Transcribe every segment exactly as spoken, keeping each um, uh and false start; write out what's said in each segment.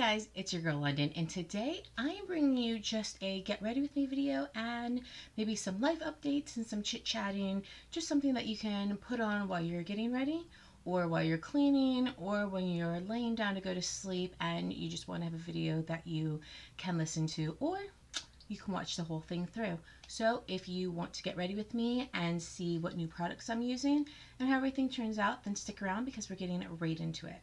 guys, it's your girl London, and today I am bringing you just a get ready with me video and maybe some life updates and some chit chatting, just something that you can put on while you're getting ready or while you're cleaning or when you're laying down to go to sleep and you just want to have a video that you can listen to, or you can watch the whole thing through. So if you want to get ready with me and see what new products I'm using and how everything turns out, then stick around because we're getting right into it.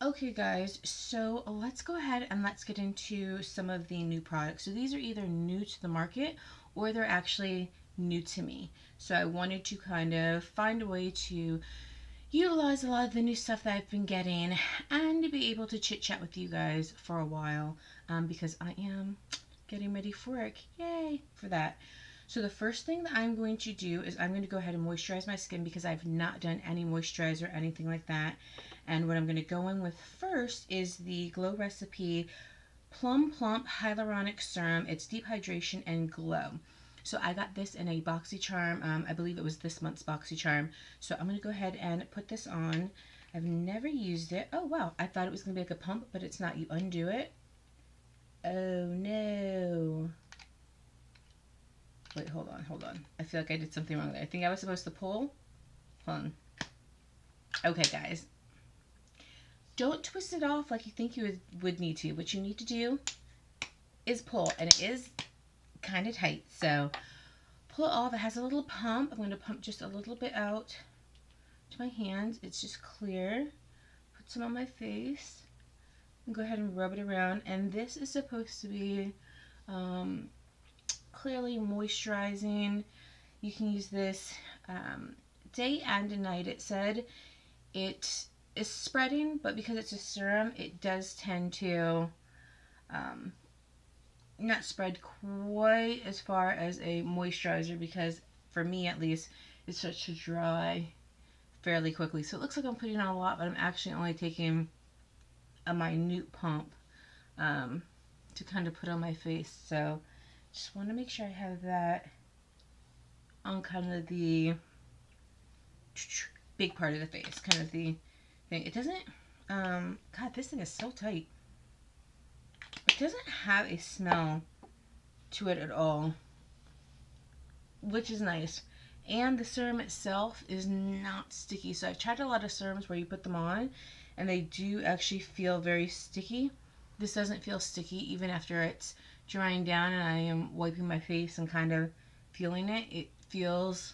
Okay guys, so let's go ahead and let's get into some of the new products. So these are either new to the market or they're actually new to me. So I wanted to kind of find a way to utilize a lot of the new stuff that I've been getting and to be able to chit chat with you guys for a while um, because I am getting ready for work. Yay for that. So the first thing that I'm going to do is I'm going to go ahead and moisturize my skin because I've not done any moisturizer or anything like that. And what I'm going to go in with first is the Glow Recipe Plum Plump Hyaluronic Serum. It's Deep Hydration and Glow. So I got this in a BoxyCharm. Um, I believe it was this month's BoxyCharm. So I'm going to go ahead and put this on. I've never used it. Oh, wow. I thought it was going to be like a pump, but it's not. You undo it. Oh, no. Wait, hold on, hold on. I feel like I did something wrong there. I think I was supposed to pull. Hold on. Okay, guys. Don't twist it off like you think you would, would need to. What you need to do is pull, and it is kind of tight. So pull it off. It has a little pump. I'm going to pump just a little bit out to my hands. It's just clear. Put some on my face. And go ahead and rub it around. And this is supposed to be... Um, clearly moisturizing. You can use this um, day and night. It said it is spreading, but because it's a serum, it does tend to um, not spread quite as far as a moisturizer because, for me at least, it starts to dry fairly quickly. So it looks like I'm putting on a lot, but I'm actually only taking a minute pump um, to kind of put on my face. So just want to make sure I have that on kind of the big part of the face, kind of the thing. It doesn't, um, God, this thing is so tight. It doesn't have a smell to it at all, which is nice. And the serum itself is not sticky. So I've tried a lot of serums where you put them on and they do actually feel very sticky. This doesn't feel sticky even after it's drying down and I am wiping my face and kind of feeling it. It feels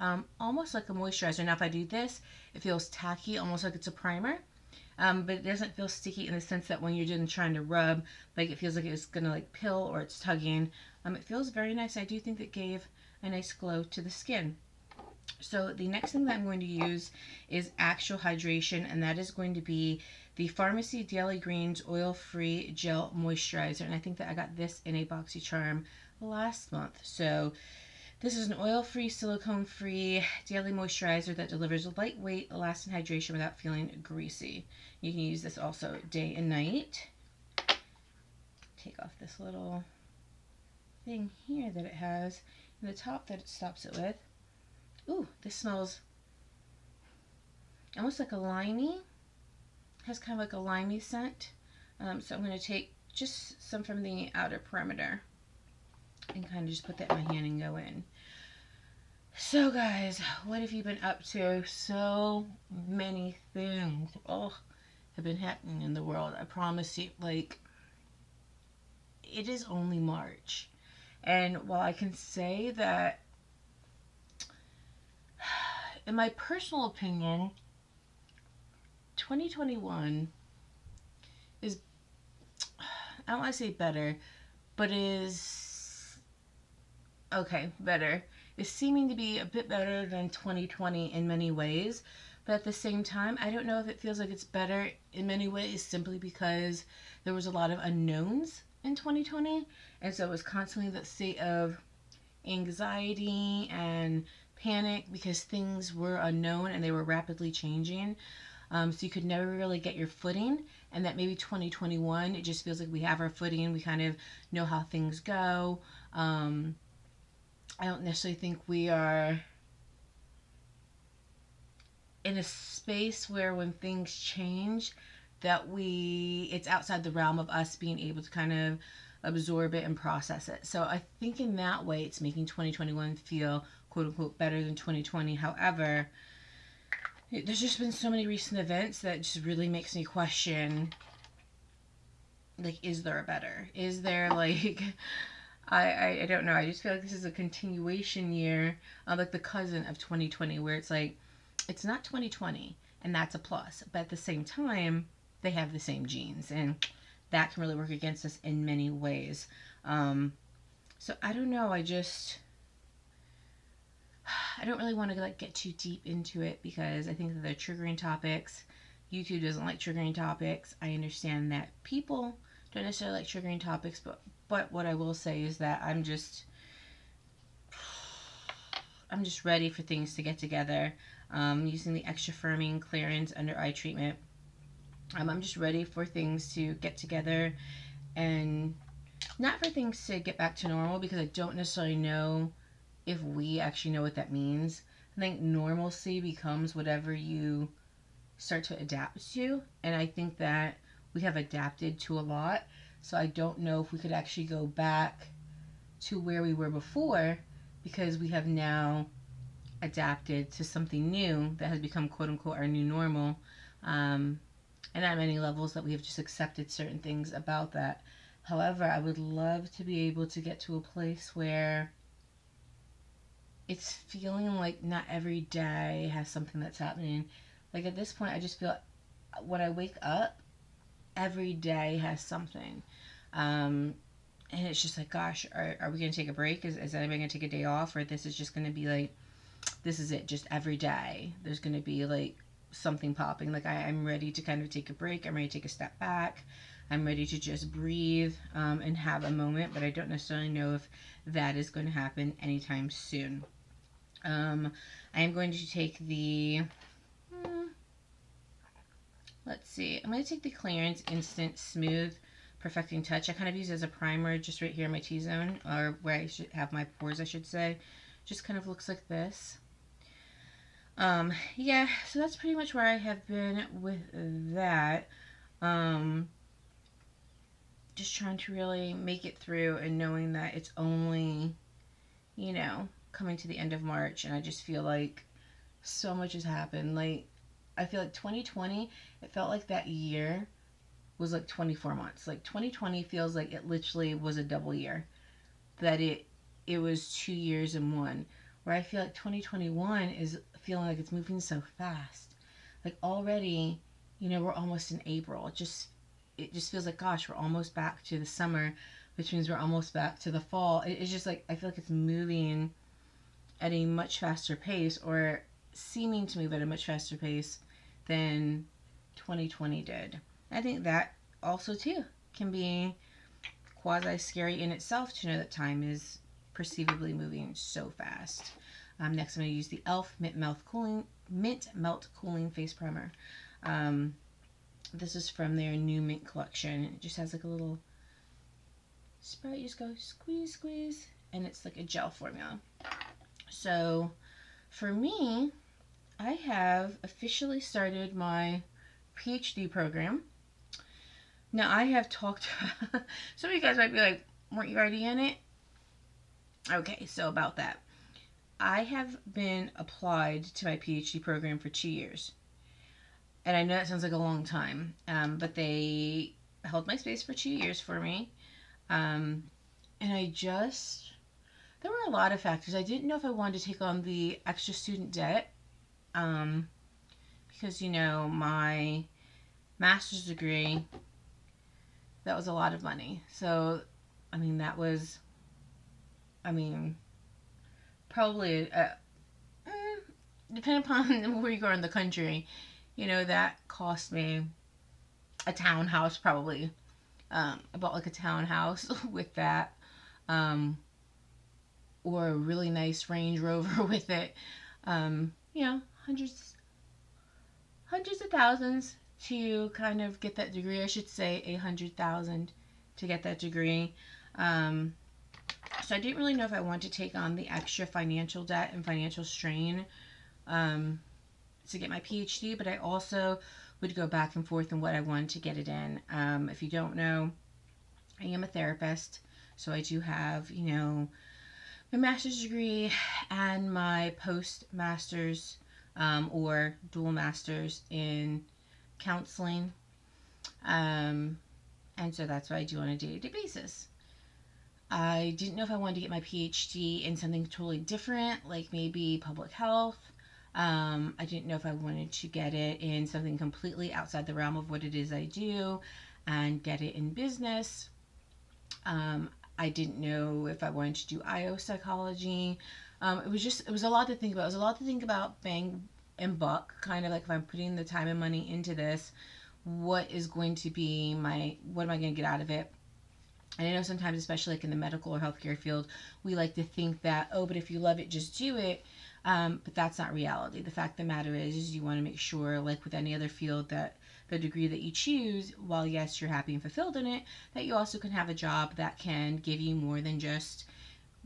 um, almost like a moisturizer. Now if I do this, it feels tacky, almost like it's a primer, um, but it doesn't feel sticky in the sense that when you're doing trying to rub, like it feels like it's gonna like pill or it's tugging. Um, it feels very nice. I do think it gave a nice glow to the skin. So the next thing that I'm going to use is actual hydration, and that is going to be the Pharmacy Daily Greens Oil-Free Gel Moisturizer. And I think that I got this in a BoxyCharm last month. So this is an oil-free, silicone-free daily moisturizer that delivers a lightweight, lasting hydration without feeling greasy. You can use this also day and night. Take off this little thing here that it has in the top that it stops it with. Ooh, this smells almost like a limey. It has kind of like a limey scent. Um, so I'm going to take just some from the outer perimeter and kind of just put that in my hand and go in. So guys, what have you been up to? So many things oh, have been happening in the world. I promise you, like, it is only March. And while I can say that in my personal opinion, twenty twenty-one is, I don't want to say better, but is, okay, better. It's seeming to be a bit better than twenty twenty in many ways, but at the same time, I don't know if it feels like it's better in many ways simply because there was a lot of unknowns in twenty twenty, and so it was constantly that state of anxiety and panic because things were unknown and they were rapidly changing. um, so you could never really get your footing, and that maybe twenty twenty-one, it just feels like we have our footing, we kind of know how things go. Um, I don't necessarily think we are in a space where when things change that we, it's outside the realm of us being able to kind of absorb it and process it. So I think in that way it's making twenty twenty-one feel quote unquote better than twenty twenty. However, it, there's just been so many recent events that just really makes me question, like, is there a better? Is there, like, I, I, I don't know. I just feel like this is a continuation year of, like, the cousin of twenty twenty, where it's like, it's not twenty twenty and that's a plus, but at the same time they have the same genes, and that can really work against us in many ways. Um, so I don't know. I just, I don't really want to, like, get too deep into it because I think that they're triggering topics. YouTube doesn't like triggering topics. I understand that people don't necessarily like triggering topics, but, but what I will say is that I'm just, I'm just ready for things to get together. Um, using the extra firming Clarins under eye treatment. Um, I'm just ready for things to get together, and not for things to get back to normal, because I don't necessarily know if we actually know what that means. I think normalcy becomes whatever you start to adapt to, and I think that we have adapted to a lot, so I don't know if we could actually go back to where we were before, because we have now adapted to something new that has become quote-unquote our new normal. Um, And at many levels that we have just accepted certain things about that. However, I would love to be able to get to a place where it's feeling like not every day has something that's happening. Like, at this point, I just feel when I wake up, every day has something. Um, and it's just like, gosh, are, are we going to take a break? Is, is anybody going to take a day off? Or this is just going to be like, this is it. Just every day there's going to be like something popping. Like, I, I'm ready to kind of take a break. I'm ready to take a step back. I'm ready to just breathe um, and have a moment, but I don't necessarily know if that is going to happen anytime soon. Um, I am going to take the, hmm, let's see, I'm going to take the Clarins Instant Smooth Perfecting Touch. I kind of use it as a primer just right here in my T-zone, or where I should have my pores, I should say. Just kind of looks like this. Um, yeah, so that's pretty much where I have been with that. Um, just trying to really make it through, and knowing that it's only, you know, coming to the end of March, and I just feel like so much has happened. Like, I feel like twenty twenty, it felt like that year was like twenty-four months. Like, twenty twenty feels like it literally was a double year, that it, it was two years in one, where I feel like twenty twenty-one is feeling like it's moving so fast. Like, already, you know, we're almost in April. It just, it just feels like, gosh, we're almost back to the summer, which means we're almost back to the fall. It, it's just like, I feel like it's moving at a much faster pace, or seeming to move at a much faster pace than twenty twenty did. I think that also too can be quasi scary in itself, to know that time is perceivably moving so fast. Um, next, I'm going to use the Elf mint melt cooling mint melt cooling face primer. Um, this is from their new mint collection. It just has like a little spray. You just go squeeze, squeeze, and it's like a gel formula. So, for me, I have officially started my PhD program. Now, I have talked. Some of you guys might be like, "Weren't you already in it?" Okay, so about that. I have been applied to my PhD program for two years. And I know that sounds like a long time, um, but they held my space for two years for me. Um, and I just, there were a lot of factors. I didn't know if I wanted to take on the extra student debt um, because, you know, my master's degree, that was a lot of money. So, I mean, that was, I mean... probably, uh, depending upon where you are in the country, you know, that cost me a townhouse probably. Um, I bought like a townhouse with that, um, or a really nice Range Rover with it. Um, you know, hundreds, hundreds of thousands to kind of get that degree. I should say a hundred thousand to get that degree. Um, so I didn't really know if I wanted to take on the extra financial debt and financial strain um, to get my PhD, but I also would go back and forth in what I wanted to get it in. Um, if you don't know, I am a therapist, so I do have, you know, my master's degree and my post-master's um, or dual master's in counseling. Um, and so that's what I do on a day-to-day basis. I didn't know if I wanted to get my PhD in something totally different, like maybe public health. Um, I didn't know if I wanted to get it in something completely outside the realm of what it is I do and get it in business. Um, I didn't know if I wanted to do I O psychology. Um, it was just, it was a lot to think about. It was a lot to think about bang and buck, kind of like if I'm putting the time and money into this, what is going to be my, what am I going to get out of it? And I know sometimes, especially like in the medical or healthcare field, we like to think that, oh, but if you love it, just do it. Um, but that's not reality. The fact of the matter is, is you want to make sure, like with any other field, that the degree that you choose, while yes, you're happy and fulfilled in it, that you also can have a job that can give you more than just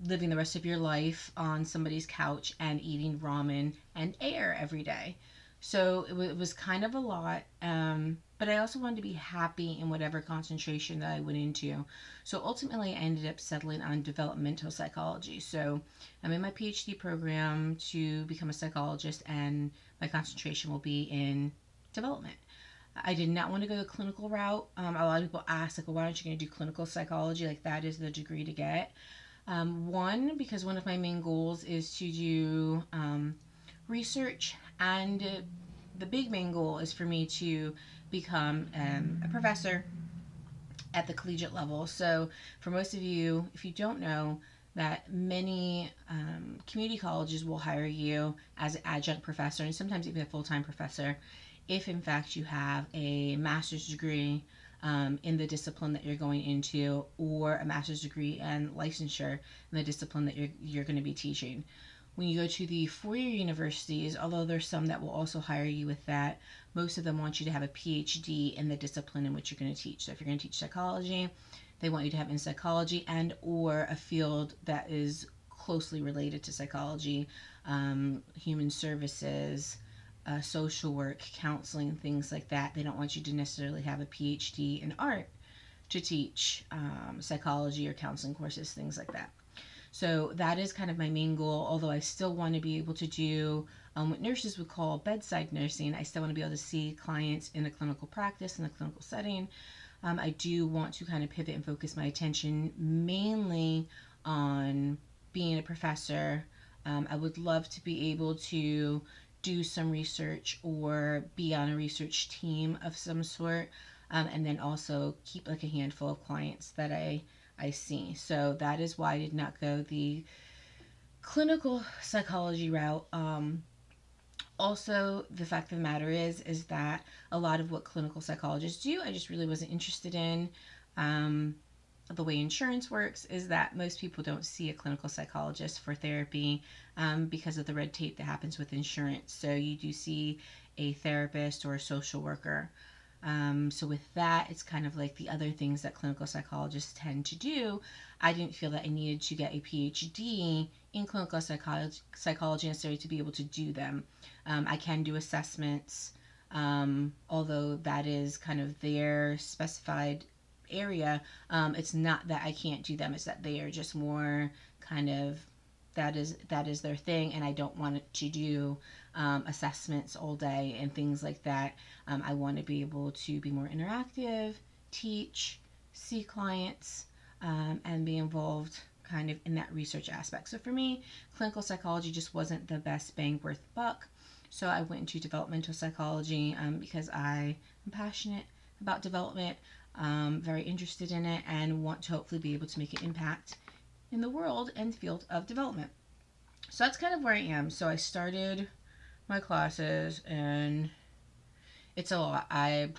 living the rest of your life on somebody's couch and eating ramen and air every day. So it, it was kind of a lot, um, but I also wanted to be happy in whatever concentration that I went into. So ultimately, I ended up settling on developmental psychology. So I'm in my PhD program to become a psychologist, and my concentration will be in development. I did not want to go the clinical route. Um, a lot of people ask, like, well, why aren't you going to do clinical psychology? Like, that is the degree to get. Um, one, because one of my main goals is to do um, research, and uh, the big main goal is for me to become um, a professor at the collegiate level. So for most of you, if you don't know, that many um, community colleges will hire you as an adjunct professor, and sometimes even a full-time professor, if in fact you have a master's degree um, in the discipline that you're going into, or a master's degree and licensure in the discipline that you're, you're going to be teaching. When you go to the four-year universities, although there's some that will also hire you with that, most of them want you to have a PhD in the discipline in which you're going to teach. So if you're going to teach psychology, they want you to have in psychology and or a field that is closely related to psychology, um, human services, Uh, social work, counseling, things like that. They don't want you to necessarily have a PhD in art to teach um, psychology or counseling courses, things like that. So that is kind of my main goal, although I still want to be able to do um, what nurses would call bedside nursing. I still want to be able to see clients in a clinical practice, in a clinical setting. Um, I do want to kind of pivot and focus my attention mainly on being a professor. Um, I would love to be able to do some research or be on a research team of some sort, um, and then also keep like a handful of clients that I, I see. So that is why I did not go the clinical psychology route. Um, also, the fact of the matter is, is that a lot of what clinical psychologists do, I just really wasn't interested in. Um, the way insurance works is that most people don't see a clinical psychologist for therapy um, because of the red tape that happens with insurance. So you do see a therapist or a social worker. Um, so with that, it's kind of like the other things that clinical psychologists tend to do. I didn't feel that I needed to get a PhD in clinical psychology, psychology necessarily to be able to do them. Um, I can do assessments, um, although that is kind of their specified area. Um, it's not that I can't do them, it's that they are just more kind of, that is that is their thing, and I don't want to do um, assessments all day and things like that. Um, I want to be able to be more interactive, teach, see clients, um, and be involved kind of in that research aspect. So for me, clinical psychology just wasn't the best bang worth buck, so I went into developmental psychology um, because I am passionate about development. Um, very interested in it and want to hopefully be able to make an impact in the world and field of development. So that's kind of where I am. So I started my classes, and it's a lot. I,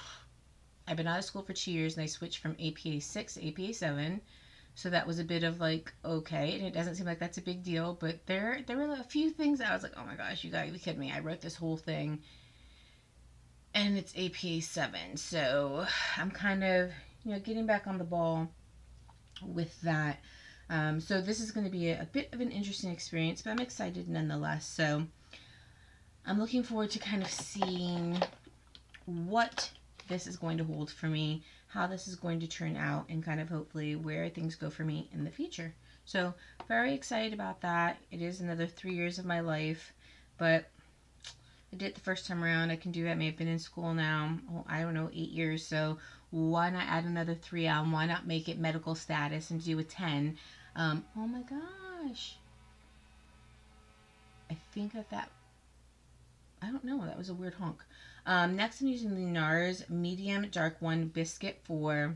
I've been out of school for two years and I switched from A P A six to A P A seven. So that was a bit of like, okay, and it doesn't seem like that's a big deal, but there, there were a few things that I was like, oh my gosh, you gotta be kidding me. I wrote this whole thing and it's A P A seven. So I'm kind of, you know, getting back on the ball with that. Um, so this is going to be a, a bit of an interesting experience, but I'm excited nonetheless. So I'm looking forward to kind of seeing what this is going to hold for me, how this is going to turn out, and kind of hopefully where things go for me in the future. So very excited about that. It is another three years of my life, but I did it the first time around. I can do it. I may have been in school now, oh, I don't know, eight years. So why not add another three on? Why not make it medical status and do a ten? Um, oh my gosh. I think that that, I don't know. That was a weird honk. Um, next, I'm using the NARS Medium Dark One Biscuit for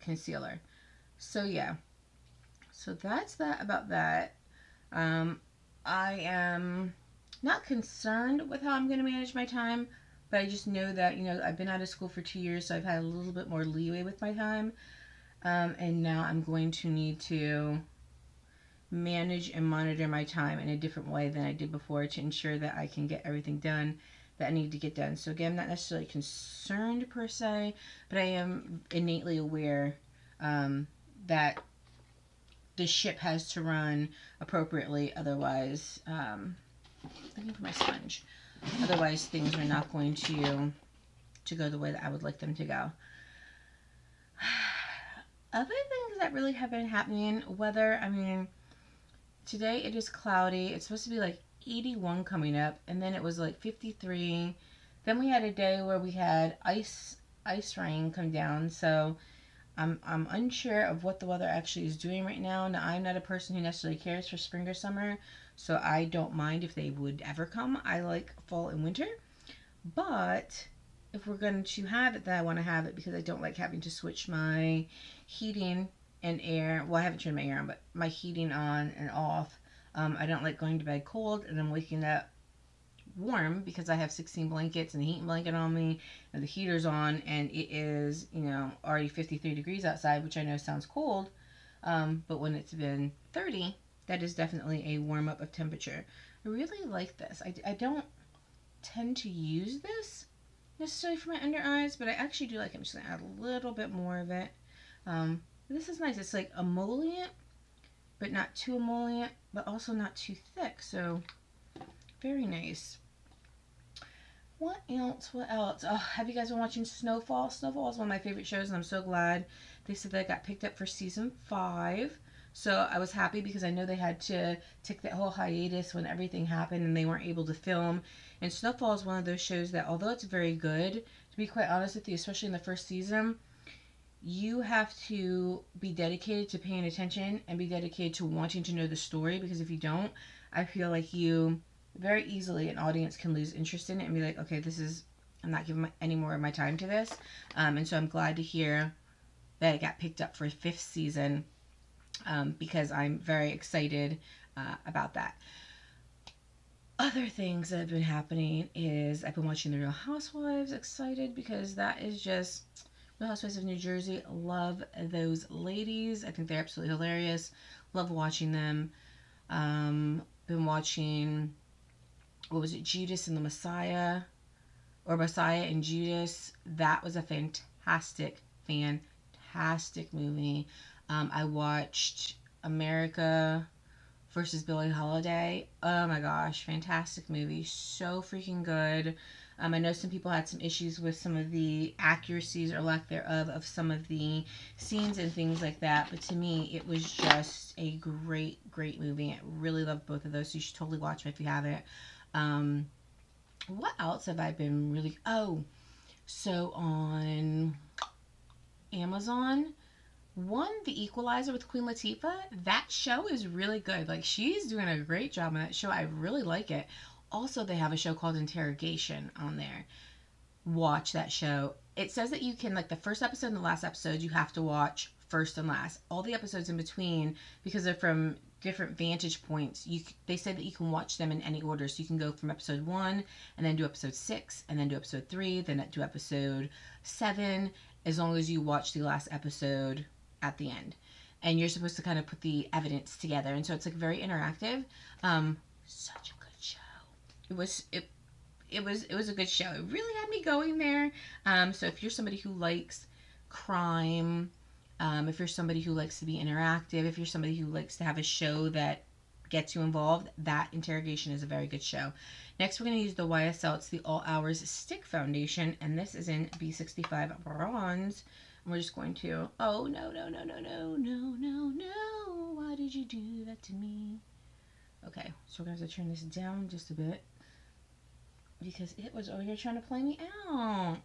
concealer. So yeah. So that's that about that. Um, I am not concerned with how I'm going to manage my time, but I just know that, you know, I've been out of school for two years, so I've had a little bit more leeway with my time. Um, and now I'm going to need to manage and monitor my time in a different way than I did before to ensure that I can get everything done that I need to get done. So again, I'm not necessarily concerned per se, but I am innately aware um, that the ship has to run appropriately, otherwise, um, looking for my sponge, otherwise things are not going to, to go the way that I would like them to go. Other things that really have been happening, weather, I mean, today it is cloudy, it's supposed to be like eighty-one coming up, and then it was like fifty-three, then we had a day where we had ice, ice rain come down, so I'm, I'm unsure of what the weather actually is doing right now. Now, I'm not a person who necessarily cares for spring or summer, so I don't mind if they would ever come. I like fall and winter, but if we're going to have it, then I want to have it because I don't like having to switch my heating and air. Well, I haven't turned my air on, but my heating on and off. Um, I don't like going to bed cold and I'm waking up warm because I have sixteen blankets and a heating blanket on me and the heater's on, and it is, you know, already fifty-three degrees outside, which I know sounds cold, um, but when it's been thirty, that is definitely a warm-up of temperature. I really like this. I, I don't tend to use this necessarily for my under eyes, but I actually do like it. I'm just going to add a little bit more of it. Um, this is nice. It's like emollient, but not too emollient, but also not too thick, so very nice. What else? What else? Oh, have you guys been watching Snowfall? Snowfall is one of my favorite shows, and I'm so glad they said that I got picked up for season five. So I was happy because I know they had to take that whole hiatus when everything happened and they weren't able to film. And Snowfall is one of those shows that, although it's very good, to be quite honest with you, especially in the first season, you have to be dedicated to paying attention and be dedicated to wanting to know the story, because if you don't, I feel like you very easily an audience can lose interest in it and be like, okay, this is, I'm not giving my, any more of my time to this. Um, and so I'm glad to hear that it got picked up for a fifth season, um, because I'm very excited uh, about that. Other things that have been happening is I've been watching The Real Housewives, excited because that is just, Real Housewives of New Jersey, love those ladies. I think they're absolutely hilarious. Love watching them. Um, been watching, what was it, Judas and the Messiah, or Messiah and Judas. That was a fantastic, fantastic movie. Um, I watched America versus Billie Holiday. Oh my gosh, fantastic movie. So freaking good. Um, I know some people had some issues with some of the accuracies or lack thereof of some of the scenes and things like that, but to me, it was just a great, great movie. I really love both of those, so you should totally watch them if you haven't. Um, what else have I been really, oh, so on Amazon, one, The Equalizer with Queen Latifah, that show is really good. Like, she's doing a great job on that show. I really like it. Also, they have a show called Interrogation on there. Watch that show. It says that you can, like, the first episode and the last episode, you have to watch first and last. All the episodes in between, because they're from different vantage points, you they said that you can watch them in any order. So you can go from episode one and then do episode six and then do episode three, then do episode seven, as long as you watch the last episode at the end. And you're supposed to kind of put the evidence together. And so it's, like, very interactive. Um, such a good show. It was, it, it was it was a good show. It really had me going there. Um, so if you're somebody who likes crime, um, if you're somebody who likes to be interactive, if you're somebody who likes to have a show that gets you involved, that interrogation is a very good show. Next, we're going to use the Y S L. It's the All Hours Stick Foundation, and this is in B sixty-five Bronze. And we're just going to, oh, no, no, no, no, no, no, no, no. Why did you do that to me? Okay, so we're going to have to turn this down just a bit because it was over here trying to play me out.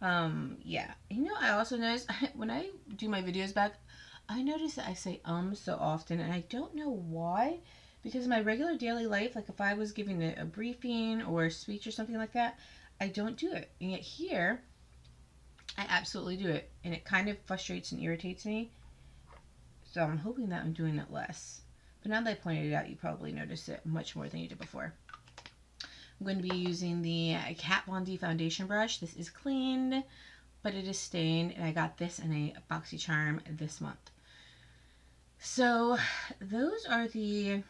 Um, yeah. You know, I also noticed when I do my videos back, I notice that I say um so often, and I don't know why, because in my regular daily life, like if I was giving a, a briefing or a speech or something like that, I don't do it. And yet here, I absolutely do it, and it kind of frustrates and irritates me. So I'm hoping that I'm doing it less. But now that I pointed it out, you probably notice it much more than you did before. I'm going to be using the Kat Von D foundation brush. This is cleaned, but it is stained, and I got this in a BoxyCharm this month. So those are the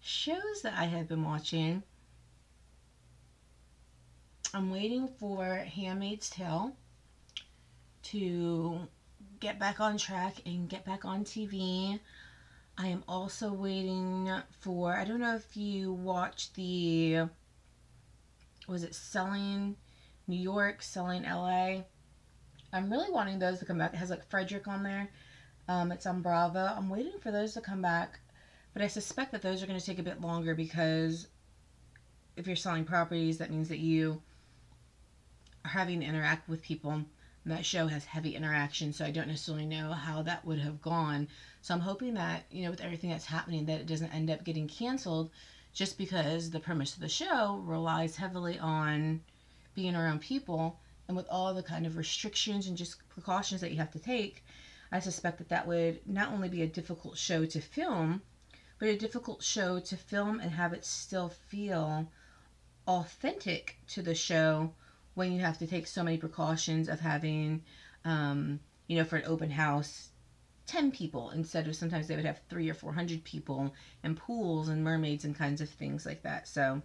shows that I have been watching. I'm waiting for Handmaid's Tale to get back on track and get back on T V. I am also waiting for, I don't know if you watched the, was it Selling New York, Selling L A? I'm really wanting those to come back. It has like Frederick on there. Um, it's on Bravo. I'm waiting for those to come back, but I suspect that those are going to take a bit longer because if you're selling properties, that means that you are having to interact with people, and that show has heavy interaction, so I don't necessarily know how that would have gone. So I'm hoping that, you know, with everything that's happening, that it doesn't end up getting canceled just because the premise of the show relies heavily on being around people, and with all the kind of restrictions and just precautions that you have to take, I suspect that that would not only be a difficult show to film, but a difficult show to film and have it still feel authentic to the show when you have to take so many precautions of having, um, you know, for an open house, ten people instead of sometimes they would have three or four hundred people, and pools and mermaids and kinds of things like that. So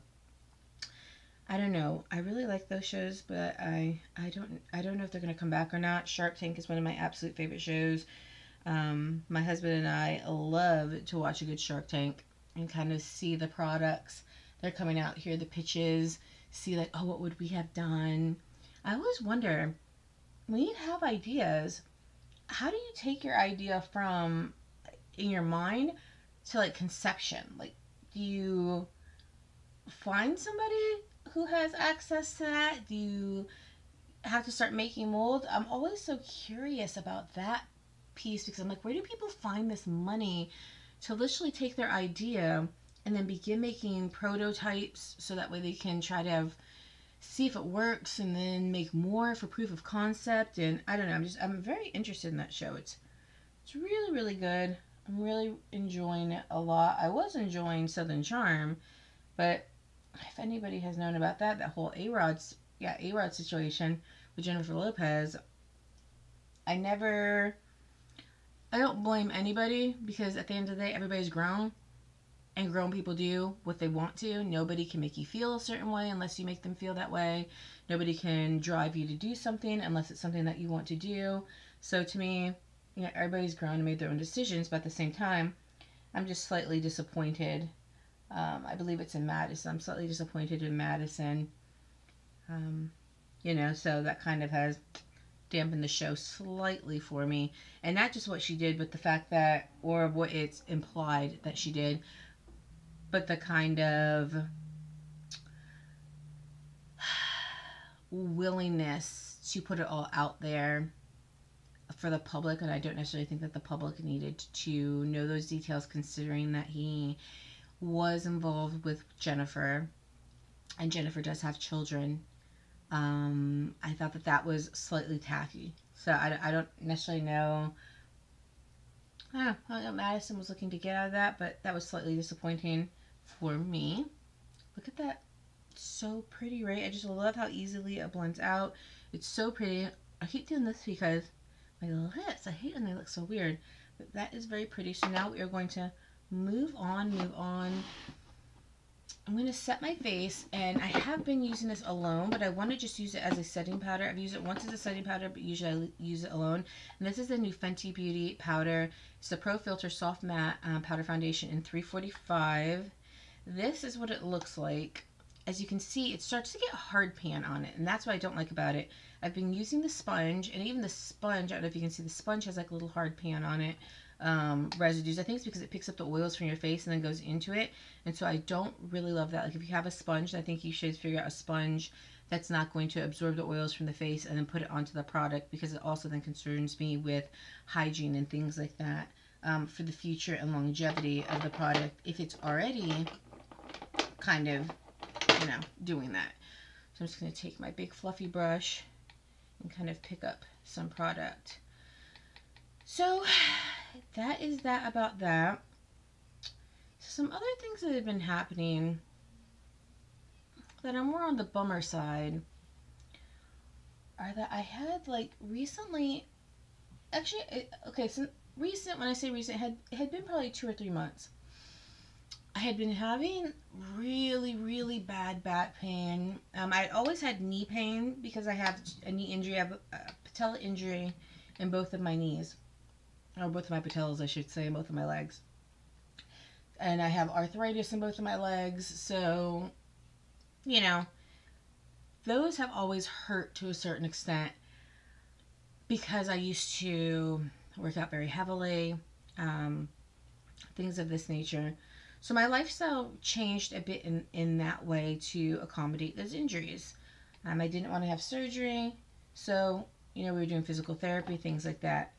I don't know. I really like those shows, but I I don't I don't know if they're gonna come back or not. Shark Tank is one of my absolute favorite shows. Um, my husband and I love to watch a good Shark Tank and kind of see the products they're coming out, hear the pitches, see like, oh, what would we have done? I always wonder, when you have ideas, how do you take your idea from in your mind to like conception? Like, do you find somebody who has access to that? Do you have to start making mold? I'm always so curious about that piece because I'm like, where do people find this money to literally take their idea and then begin making prototypes so that way they can try to have, see if it works and then make more for proof of concept? And I don't know, I'm just, I'm very interested in that show. It's, it's really, really good. I'm really enjoying it a lot. I was enjoying Southern Charm, but if anybody has known about that, that whole A-Rod's, yeah, A-Rod situation with Jennifer Lopez, I never, I don't blame anybody because at the end of the day, everybody's grown and grown people do what they want to. Nobody can make you feel a certain way unless you make them feel that way. Nobody can drive you to do something unless it's something that you want to do. So to me, you know, everybody's grown and made their own decisions, but at the same time, I'm just slightly disappointed. Um, I believe it's in Madison. I'm slightly disappointed in Madison. Um, you know, so that kind of has dampened the show slightly for me. And not just what she did, but the fact that, or what it's implied that she did, but the kind of willingness to put it all out there for the public. And I don't necessarily think that the public needed to know those details, considering that he was involved with Jennifer, and Jennifer does have children. Um, I thought that that was slightly tacky. So I, I don't necessarily know. I don't know what Madison was looking to get out of that, but that was slightly disappointing for me. Look at that. It's so pretty, right? I just love how easily it blends out. It's so pretty. I keep doing this because my lips, I hate when they look so weird, but that is very pretty. So now we are going to move on, move on. I'm going to set my face, and I have been using this alone, but I want to just use it as a setting powder. I've used it once as a setting powder, but usually I use it alone. And this is the new Fenty Beauty powder. It's the Pro Filter Soft Matte um, Powder Foundation in three forty-five. This is what it looks like. As you can see, it starts to get hard pan on it, and that's what I don't like about it. I've been using the sponge, and even the sponge, I don't know if you can see, the sponge has like a little hard pan on it. Um, residues. I think it's because it picks up the oils from your face and then goes into it, and so I don't really love that. Like, if you have a sponge, I think you should figure out a sponge that's not going to absorb the oils from the face and then put it onto the product, because it also then concerns me with hygiene and things like that um, for the future and longevity of the product if it's already kind of, you know, doing that. So I'm just going to take my big fluffy brush and kind of pick up some product. So that is that about that. So some other things that have been happening that are more on the bummer side are that I had, like, recently, actually, okay, so recent, when I say recent, it had, it had been probably two or three months. I had been having really, really bad back pain. Um, I had always had knee pain because I have a knee injury. I have a, a patella injury in both of my knees. Or both of my patellas, I should say, in both of my legs. And I have arthritis in both of my legs, so, you know, those have always hurt to a certain extent because I used to work out very heavily, um, things of this nature. So my lifestyle changed a bit in, in that way to accommodate those injuries. Um, I didn't want to have surgery, so, you know, we were doing physical therapy, things like that.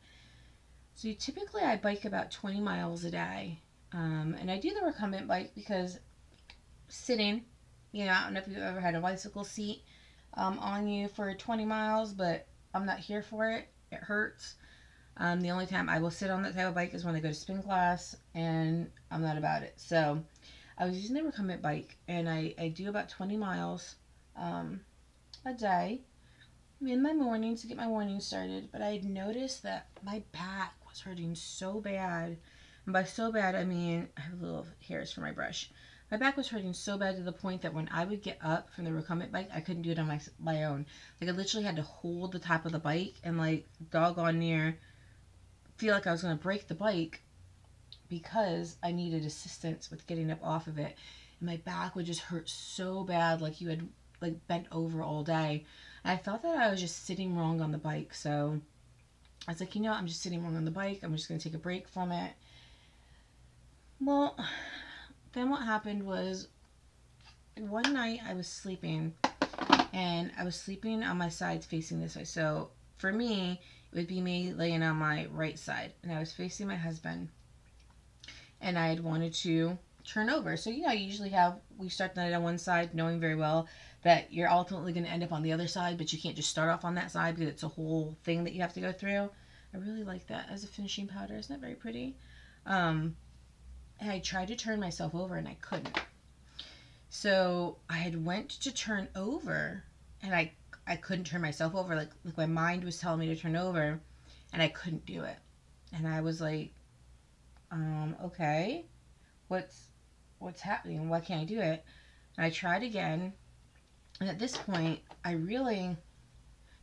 So typically I bike about twenty miles a day, um, and I do the recumbent bike because sitting, you know, I don't know if you've ever had a bicycle seat um, on you for twenty miles, but I'm not here for it. It hurts. Um, the only time I will sit on that type of bike is when I go to spin class, and I'm not about it. So I was using the recumbent bike, and I, I do about twenty miles um, a day in my morning to get my morning started, but I had noticed that my back was hurting so bad, and by so bad I mean I have little hairs for my brush. My back was hurting so bad to the point that when I would get up from the recumbent bike, I couldn't do it on my my own. Like, I literally had to hold the top of the bike and, like, doggone near feel like I was going to break the bike because I needed assistance with getting up off of it, and my back would just hurt so bad, like you had, like, bent over all day. I thought that I was just sitting wrong on the bike, so I was like, you know, I'm just sitting wrong on the bike. I'm just going to take a break from it. Well, then what happened was one night I was sleeping, and I was sleeping on my sides facing this way. So for me, it would be me laying on my right side, and I was facing my husband, and I had wanted to turn over. So, you know, you usually have, we start the night on one side knowing very well that you're ultimately going to end up on the other side, but you can't just start off on that side because it's a whole thing that you have to go through. I really like that as a finishing powder. Isn't that very pretty? Um, and I tried to turn myself over, and I couldn't. So I had went to turn over, and I, I couldn't turn myself over. Like, like my mind was telling me to turn over, and I couldn't do it. And I was like, um, okay, what's, what's happening? Why can't I do it? And I tried again. And at this point, I really, I'm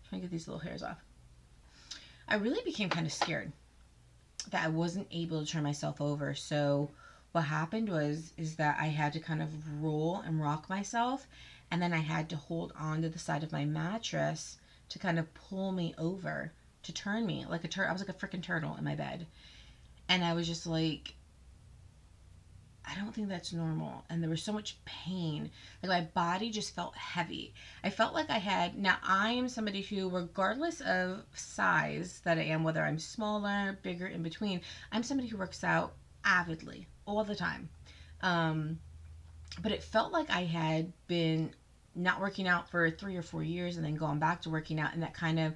trying to get these little hairs off. I really became kind of scared that I wasn't able to turn myself over. So what happened was, is that I had to kind of roll and rock myself. And then I had to hold on to the side of my mattress to kind of pull me over, to turn me like a turtle. I was like a freaking turtle in my bed. And I was just like, I don't think that's normal. And there was so much pain. Like, my body just felt heavy. I felt like I had, now I am somebody who, regardless of size that I am, whether I'm smaller, bigger, in between, I'm somebody who works out avidly all the time. Um, but it felt like I had been not working out for three or four years and then gone back to working out, and that kind of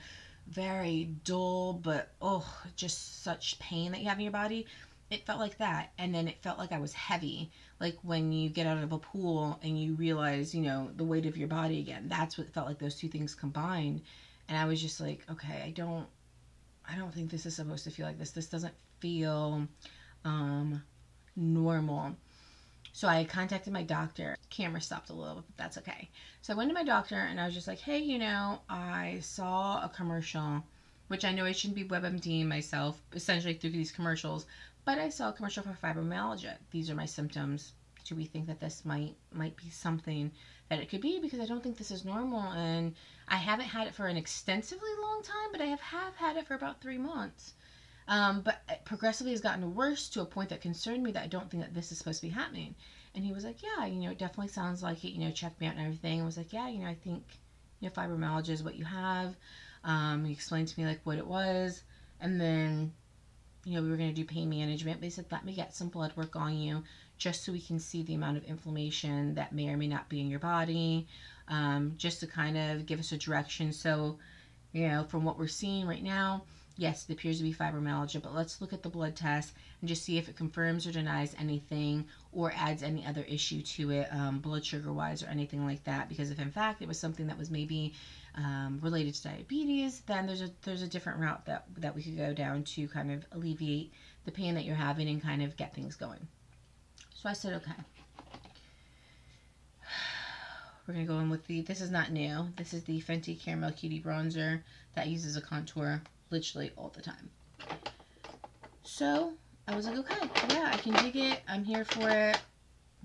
very dull, but oh, just such pain that you have in your body. It felt like that, and then it felt like I was heavy, like when you get out of a pool and you realize, you know, the weight of your body again. That's what it felt like, those two things combined. And I was just like, okay, I don't, I don't think this is supposed to feel like this. This doesn't feel um, normal. So I contacted my doctor. The camera stopped a little, but that's okay. So I went to my doctor and I was just like, hey, you know, I saw a commercial, which I know I shouldn't be WebMDing myself essentially through these commercials, but I saw a commercial for fibromyalgia. These are my symptoms. Do we think that this might might be something that it could be? Because I don't think this is normal, and I haven't had it for an extensively long time, but I have, have had it for about three months. Um, but it progressively has gotten worse to a point that concerned me that I don't think that this is supposed to be happening. And he was like, yeah, you know, it definitely sounds like it, you know, check me out and everything. I was like, yeah, you know, I think, you know, fibromyalgia is what you have. Um, he explained to me like what it was. And then, you know, we were going to do pain management. But he said, let me get some blood work on you just so we can see the amount of inflammation that may or may not be in your body. Um, just to kind of give us a direction. So, you know, from what we're seeing right now, yes, it appears to be fibromyalgia, but let's look at the blood test and just see if it confirms or denies anything or adds any other issue to it, um, blood sugar-wise or anything like that. Because if, in fact, it was something that was maybe um, related to diabetes, then there's a there's a different route that, that we could go down to kind of alleviate the pain that you're having and kind of get things going. So I said, okay. We're going to go in with the, this is not new. This is the Fenty Caramel Cutie Bronzer that uses a contour literally all the time. So I was like, okay, yeah, I can dig it. I'm here for it.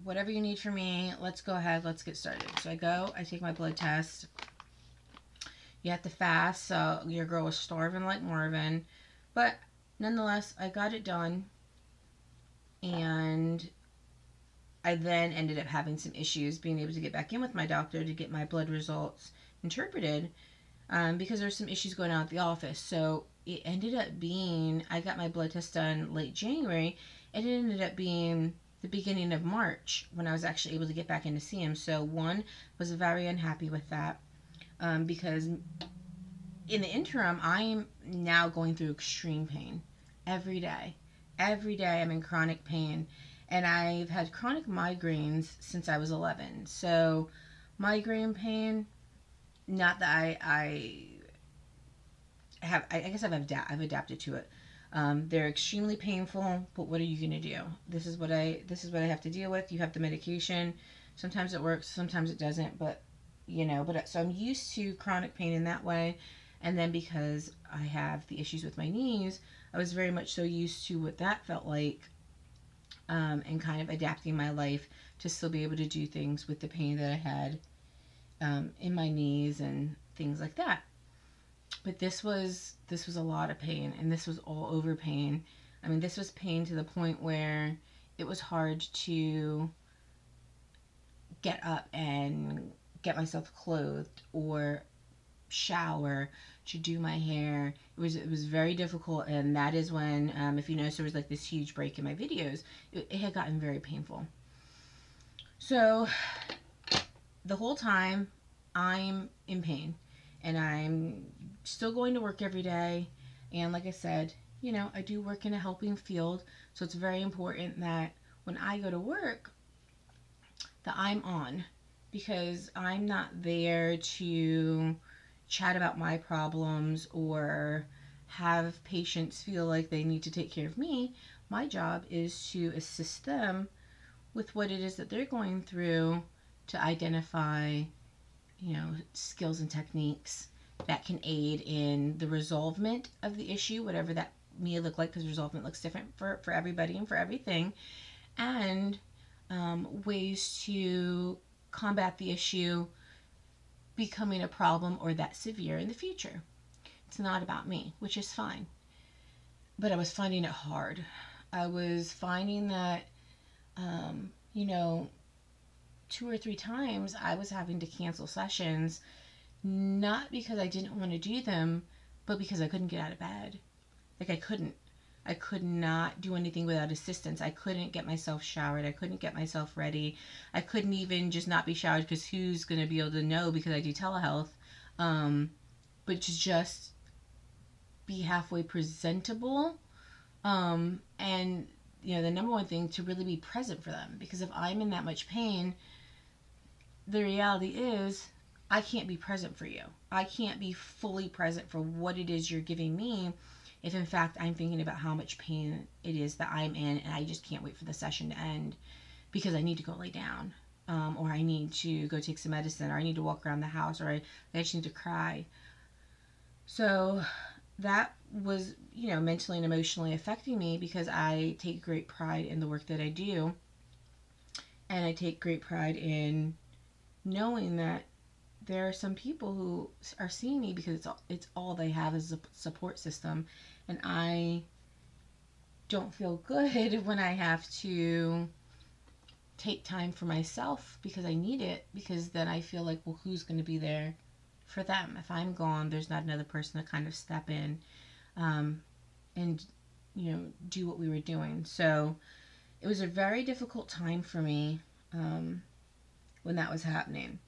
Whatever you need from me, let's go ahead. Let's get started. So I go, I take my blood test. You have to fast, so your girl was starving like Marvin. But nonetheless, I got it done. And I then ended up having some issues being able to get back in with my doctor to get my blood results interpreted. Um, because there's some issues going on at the office. So it ended up being, I got my blood test done late January, and it ended up being the beginning of March when I was actually able to get back in to see him. So one, was very unhappy with that, um, because in the interim, I am now going through extreme pain every day. Every day I'm in chronic pain, and I've had chronic migraines since I was eleven. So migraine pain, not that I, I have, I guess I've, adap I've adapted to it. Um, they're extremely painful, but what are you going to do? This is what I, this is what I have to deal with. You have the medication. Sometimes it works, sometimes it doesn't, but you know, but so I'm used to chronic pain in that way. And then because I have the issues with my knees, I was very much so used to what that felt like, um, and kind of adapting my life to still be able to do things with the pain that I had Um, in my knees and things like that. But this was this was a lot of pain, and this was all over pain. I mean, this was pain to the point where it was hard to get up and get myself clothed or shower, to do my hair. It was it was very difficult, and that is when, um, if you notice, there was like this huge break in my videos. It, it had gotten very painful. So the whole time I'm in pain, and I'm still going to work every day, and like I said, you know, I do work in a helping field, so it's very important that when I go to work that I'm on, because I'm not there to chat about my problems or have patients feel like they need to take care of me. My job is to assist them with what it is that they're going through, to identify, you know, skills and techniques that can aid in the resolvement of the issue, whatever that may look like, because resolvement looks different for, for everybody and for everything, and um, ways to combat the issue becoming a problem or that severe in the future. It's not about me, which is fine. But I was finding it hard. I was finding that, um, you know, two or three times I was having to cancel sessions, not because I didn't want to do them, but because I couldn't get out of bed. Like I couldn't. I could not do anything without assistance. I couldn't get myself showered. I couldn't get myself ready. I couldn't even just not be showered, because who's going to be able to know, because I do telehealth. Um, but to just be halfway presentable, um, and, you know, the number one thing, to really be present for them, because if I'm in that much pain, the reality is I can't be present for you. I can't be fully present for what it is you're giving me if, in fact, I'm thinking about how much pain it is that I'm in, and I just can't wait for the session to end, because I need to go lay down, um, or I need to go take some medicine, or I need to walk around the house, or I, I just need to cry. So that was, you know, mentally and emotionally affecting me, because I take great pride in the work that I do. And I take great pride in knowing that there are some people who are seeing me because it's all, it's all they have is a support system. And I don't feel good when I have to take time for myself, because I need it, because then I feel like, well, who's going to be there for them? If I'm gone, there's not another person to kind of step in um, and, you know, do what we were doing. So it was a very difficult time for me um, when that was happening.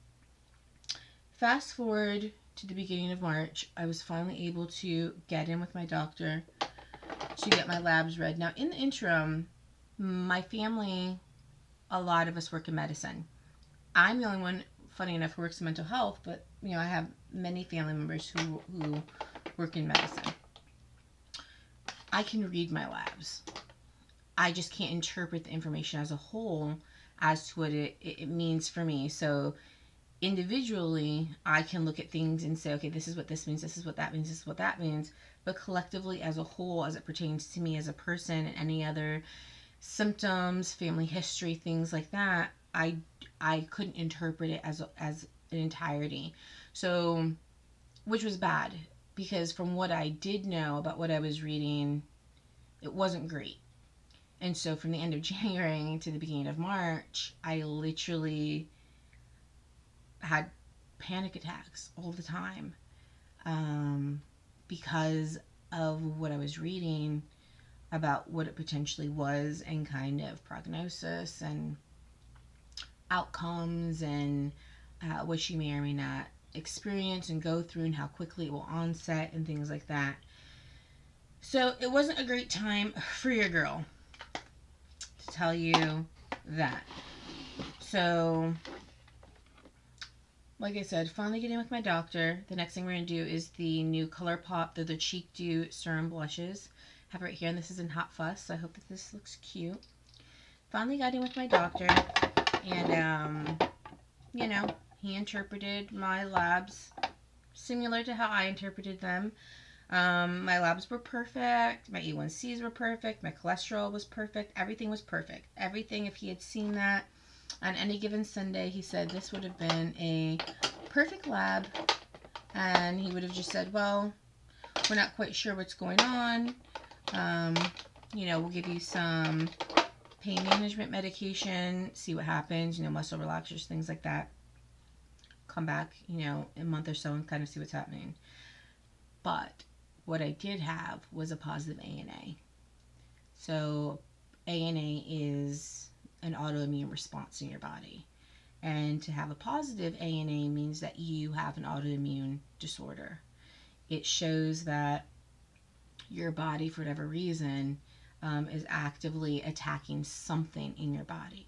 Fast forward to the beginning of March, I was finally able to get in with my doctor to get my labs read. Now, in the interim, my family, a lot of us work in medicine. I'm the only one, funny enough, who works in mental health, but, you know, I have many family members who, who work in medicine. I can read my labs. I just can't interpret the information as a whole as to what it, it means for me. So individually, I can look at things and say, okay, this is what this means, this is what that means, this is what that means. But collectively, as a whole, as it pertains to me as a person and any other symptoms, family history, things like that, I, I couldn't interpret it as, as an entirety. So, which was bad, because from what I did know about what I was reading, it wasn't great. And so from the end of January to the beginning of March, I literally had panic attacks all the time um, because of what I was reading about what it potentially was, and kind of prognosis and outcomes, and uh, what she may or may not experience and go through, and how quickly it will onset and things like that. So it wasn't a great time for your girl, tell you that. So, like I said, finally getting with my doctor. The next thing we're going to do is the new ColourPop, the, the Cheek Dew Serum Blushes. I have it right here, and this is in Hot Fuss, so I hope that this looks cute. Finally got in with my doctor, and, um, you know, he interpreted my labs similar to how I interpreted them. Um, my labs were perfect, my A one Cs were perfect, my cholesterol was perfect, everything was perfect. Everything, if he had seen that on any given Sunday, he said this would have been a perfect lab, and he would have just said, well, we're not quite sure what's going on, um, you know, we'll give you some pain management medication, see what happens, you know, muscle relaxers, things like that, come back, you know, in a month or so and kind of see what's happening. But what I did have was a positive A N A. So A N A is an autoimmune response in your body. And to have a positive A N A means that you have an autoimmune disorder. It shows that your body, for whatever reason, um, is actively attacking something in your body.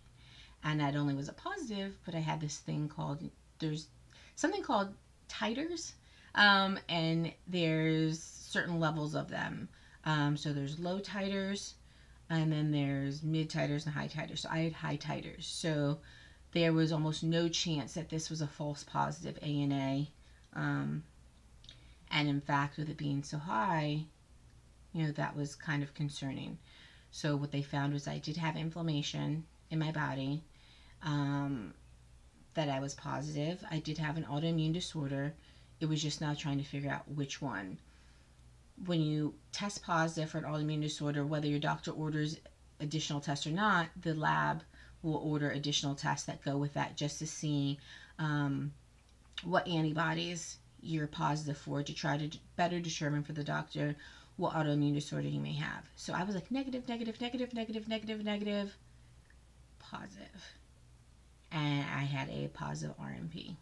And not only was it positive, but I had this thing called, there's something called titers. Um, and there's certain levels of them. Um, so there's low titers, and then there's mid titers and high titers. So I had high titers. So there was almost no chance that this was a false positive A N A. Um, and in fact, with it being so high, you know, that was kind of concerning. So what they found was I did have inflammation in my body, um, that I was positive. I did have an autoimmune disorder. It was just now trying to figure out which one. When you test positive for an autoimmune disorder, whether your doctor orders additional tests or not, the lab will order additional tests that go with that, just to see um, what antibodies you're positive for, to try to better determine for the doctor what autoimmune disorder you may have. So I was like negative, negative, negative, negative, negative, negative, positive. And I had a positive R M P.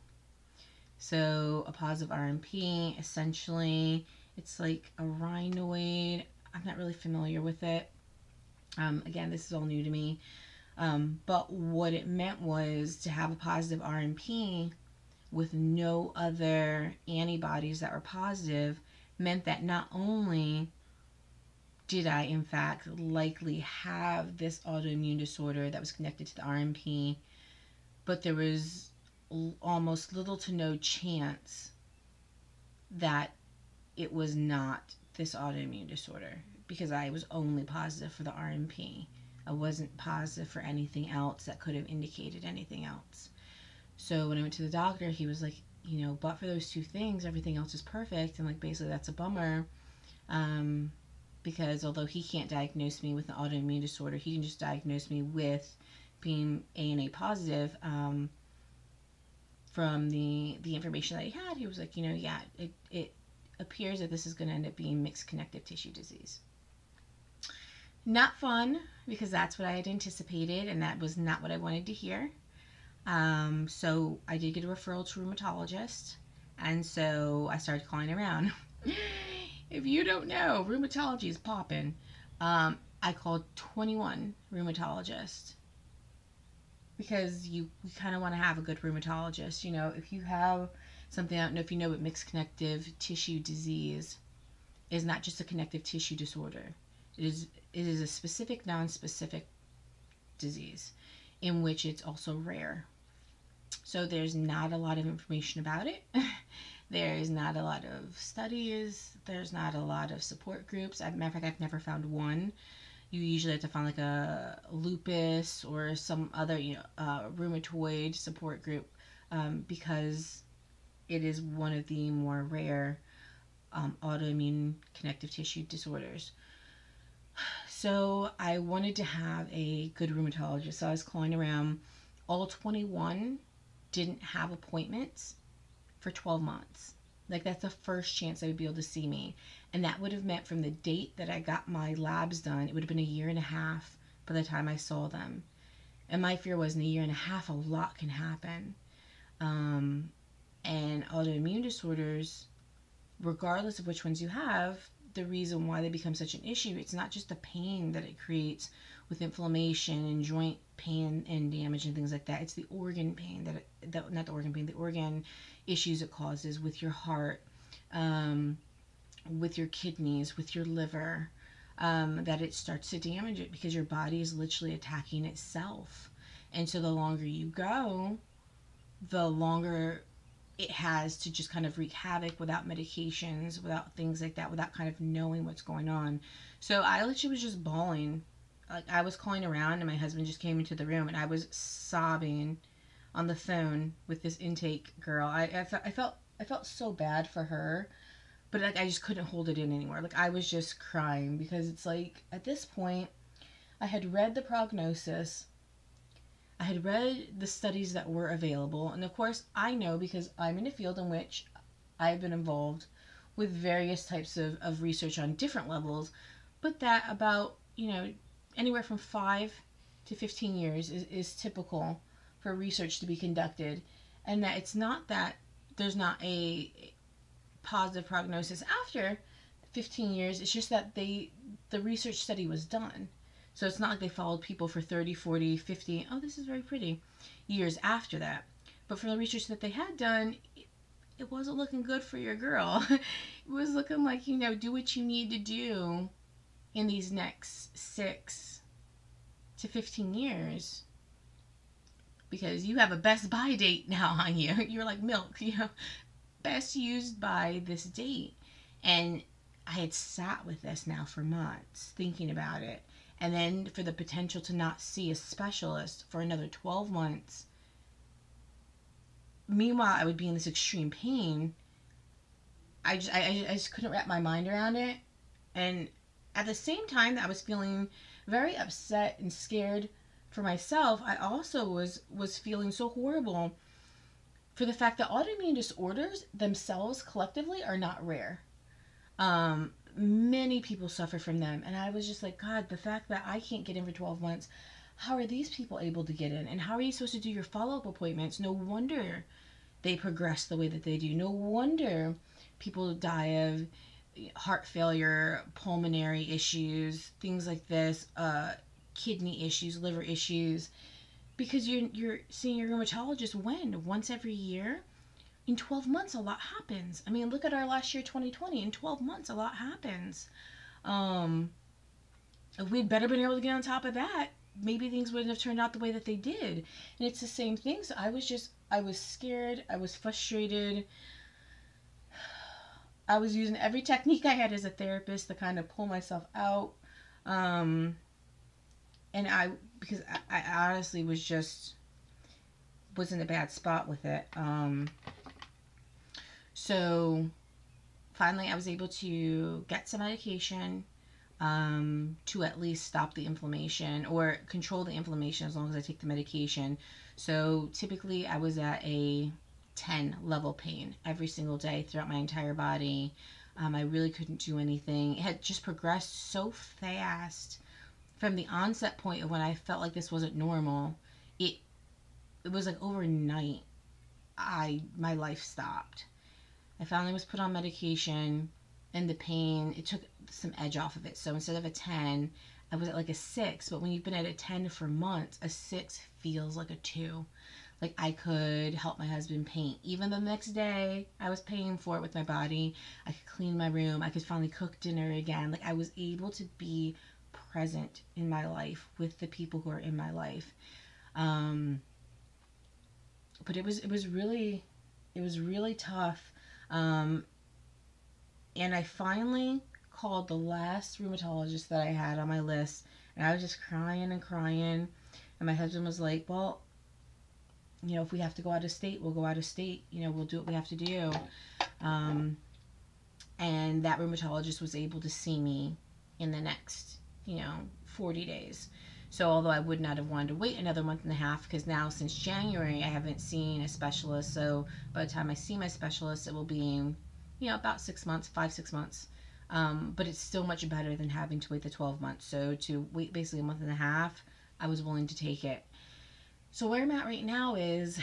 So a positive R M P, essentially, it's like a rhinoid. I'm not really familiar with it. Um, again, this is all new to me. Um, but what it meant was to have a positive R M P with no other antibodies that were positive meant that not only did I, in fact, likely have this autoimmune disorder that was connected to the R M P, but there was almost little to no chance that it was not this autoimmune disorder, because I was only positive for the R M P. I wasn't positive for anything else that could have indicated anything else. So when I went to the doctor, he was like, you know, but for those two things, everything else is perfect. And like, basically that's a bummer, um, because although he can't diagnose me with an autoimmune disorder, he can just diagnose me with being A N A positive. Um, from the, the information that he had, he was like, you know, yeah, it, it appears that this is going to end up being mixed connective tissue disease. Not fun, because that's what I had anticipated, and that was not what I wanted to hear. Um, so I did get a referral to a rheumatologist, and so I started calling around. If you don't know, rheumatology is popping. Um, I called twenty-one rheumatologists, because you, you kind of want to have a good rheumatologist. You know, if you have something, I don't know if you know, but mixed connective tissue disease is not just a connective tissue disorder. It is, it is a specific, non-specific disease in which it's also rare. So there's not a lot of information about it. There is not a lot of studies. There's not a lot of support groups. As a matter of fact, I've never found one. You usually have to find like a lupus or some other, you know, uh, rheumatoid support group, um, because it is one of the more rare um, autoimmune connective tissue disorders. So I wanted to have a good rheumatologist, so I was calling around. All twenty-one didn't have appointments for twelve months. Like, that's the first chance I would be able to see me. And that would have meant from the date that I got my labs done, it would have been a year and a half by the time I saw them. And my fear was, in a year and a half, a lot can happen. Um, and autoimmune disorders, regardless of which ones you have, the reason why they become such an issue, it's not just the pain that it creates with inflammation and joint pain and damage and things like that. It's the organ pain that, it, that not the organ pain, the organ issues it causes with your heart, um, with your kidneys, with your liver, um, that it starts to damage it, because your body is literally attacking itself. And so the longer you go, the longer it has to just kind of wreak havoc without medications, without things like that, without kind of knowing what's going on. So I literally was just bawling. Like, I was calling around, and my husband just came into the room, and I was sobbing on the phone with this intake girl. I, I, fe I felt I felt so bad for her, but like, I just couldn't hold it in anymore. Like, I was just crying, because it's like, at this point, I had read the prognosis. I had read the studies that were available, and of course I know, because I'm in a field in which I've been involved with various types of, of research on different levels, but that about, you know, anywhere from five to fifteen years is, is typical for research to be conducted, and that it's not that there's not a positive prognosis after fifteen years, it's just that they, the research study was done. So it's not like they followed people for thirty, forty, fifty, oh, this is very pretty, years after that. But from the research that they had done, it, it wasn't looking good for your girl. It was looking like, you know, do what you need to do in these next six to fifteen years, because you have a best by date now on you. You're like milk, you know, best used by this date. And I had sat with this now for months thinking about it. And then for the potential to not see a specialist for another twelve months. Meanwhile, I would be in this extreme pain. I just, I, I just couldn't wrap my mind around it. And at the same time that I was feeling very upset and scared for myself, I also was, was feeling so horrible for the fact that autoimmune disorders themselves collectively are not rare. Um... Many people suffer from them, and I was just like, God, the fact that I can't get in for twelve months, how are these people able to get in? And how are you supposed to do your follow-up appointments? No wonder they progress the way that they do. No wonder people die of heart failure, pulmonary issues, things like this, uh, kidney issues, liver issues, because you're, you're seeing your rheumatologist when? Once every year? In twelve months, a lot happens. I mean, look at our last year, twenty twenty. In twelve months, a lot happens. Um, if we'd better been able to get on top of that, maybe things wouldn't have turned out the way that they did. And it's the same thing. So I was just, I was scared. I was frustrated. I was using every technique I had as a therapist to kind of pull myself out. Um, and I, because I, I honestly was just, was in a bad spot with it. Um, so finally I was able to get some medication, um, to at least stop the inflammation or control the inflammation as long as I take the medication. So typically I was at a ten level pain every single day throughout my entire body. Um, I really couldn't do anything. It had just progressed so fast from the onset point of when I felt like this wasn't normal. It, it was like overnight, I, my life stopped. I finally was put on medication, and the pain, it took some edge off of it. So instead of a ten, I was at like a six, but when you've been at a ten for months, a six feels like a two. Like I could help my husband paint. Even the next day, I was paying for it with my body. I could clean my room. I could finally cook dinner again. Like I was able to be present in my life with the people who are in my life. Um, but it was, it was really, it was really tough. Um, and I finally called the last rheumatologist that I had on my list, and I was just crying and crying. And my husband was like, well, you know, if we have to go out of state, we'll go out of state, you know, we'll do what we have to do. Um, and that rheumatologist was able to see me in the next, you know, forty days. So although I would not have wanted to wait another month and a half, because now since January, I haven't seen a specialist. So by the time I see my specialist, it will be, you know, about six months, five, six months. Um, but it's still much better than having to wait the twelve months. So to wait basically a month and a half, I was willing to take it. So where I'm at right now is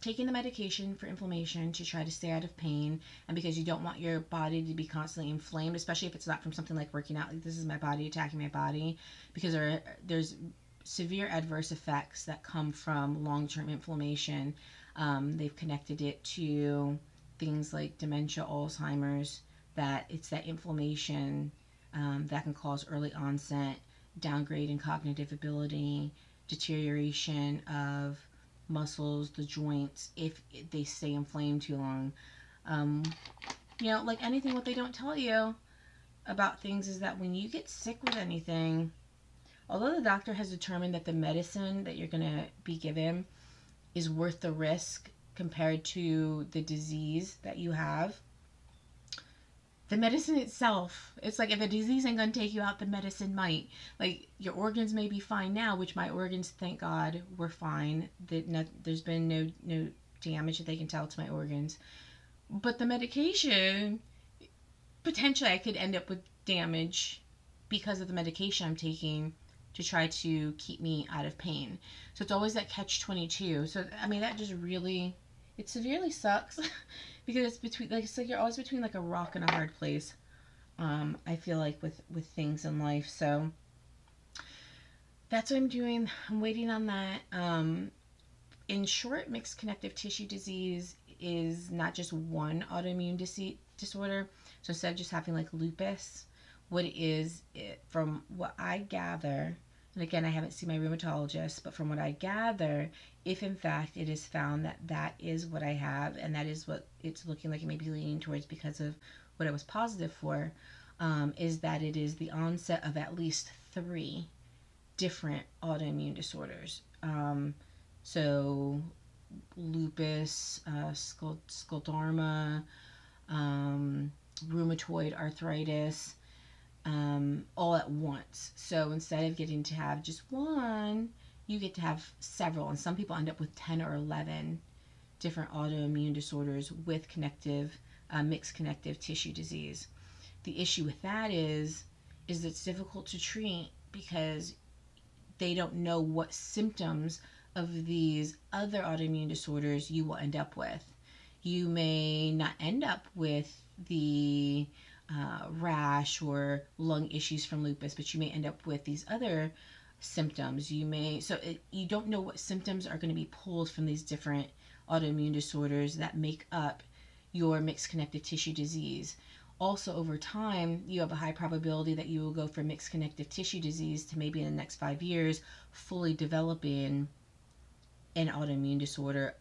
taking the medication for inflammation to try to stay out of pain, and because you don't want your body to be constantly inflamed, especially if it's not from something like working out, like this is my body attacking my body, because there are, there's severe adverse effects that come from long-term inflammation. Um, they've connected it to things like dementia, Alzheimer's, that it's that inflammation um, that can cause early onset, downgrade in cognitive ability, deterioration of muscles, the joints, if they stay inflamed too long. Um, you know, like anything, what they don't tell you about things is that when you get sick with anything, although the doctor has determined that the medicine that you're going to be given is worth the risk compared to the disease that you have, the medicine itself, it's like if a disease ain't going to take you out, the medicine might. Like your organs may be fine now, which my organs, thank God, were fine. That no, there's been no, no damage that they can tell to my organs. But the medication, potentially I could end up with damage because of the medication I'm taking to try to keep me out of pain. So it's always that catch twenty-two. So, I mean, that just really, it severely sucks. Because it's between, like, it's like you're always between like a rock and a hard place. Um, I feel like with, with things in life. So that's what I'm doing. I'm waiting on that. Um, in short, mixed connective tissue disease is not just one autoimmune disease disorder. So instead of just having like lupus, what it is, it, from what I gather, and again, I haven't seen my rheumatologist, but from what I gather, if in fact it is found that that is what I have, and that is what it's looking like it may be leaning towards because of what I was positive for, um, is that it is the onset of at least three different autoimmune disorders. Um, so lupus, uh, scol scleroderma, um, rheumatoid arthritis, um, all at once. So instead of getting to have just one, you get to have several, and some people end up with ten or eleven different autoimmune disorders with connective, uh, mixed connective tissue disease. The issue with that is, is it's difficult to treat because they don't know what symptoms of these other autoimmune disorders you will end up with. You may not end up with the uh, rash or lung issues from lupus, but you may end up with these other symptoms. You may, so it, you don't know what symptoms are going to be pulled from these different autoimmune disorders that make up your mixed connective tissue disease. Also, over time, you have a high probability that you will go from mixed connective tissue disease to maybe in the next five years fully developing an autoimmune disorder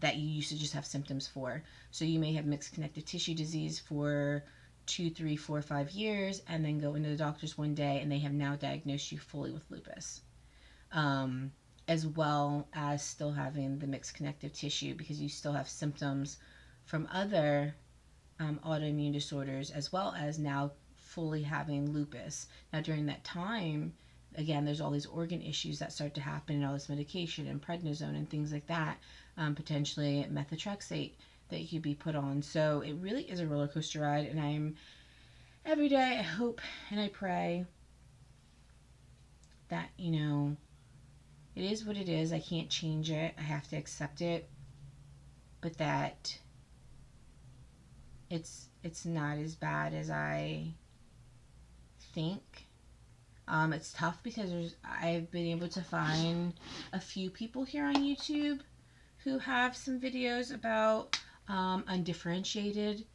that you used to just have symptoms for. So you may have mixed connective tissue disease for two, three, four, five years, and then go into the doctors one day and they have now diagnosed you fully with lupus, um, as well as still having the mixed connective tissue because you still have symptoms from other Um, autoimmune disorders, as well as now fully having lupus. Now during that time, again, there's all these organ issues that start to happen and all this medication and prednisone and things like that, um, potentially methotrexate that you could be put on. So it really is a roller coaster ride, and I'm every day I hope and I pray that, you know, it is what it is. I can't change it. I have to accept it. But that It's it's not as bad as I think. Um, it's tough because there's, I've been able to find a few people here on YouTube who have some videos about um, undifferentiated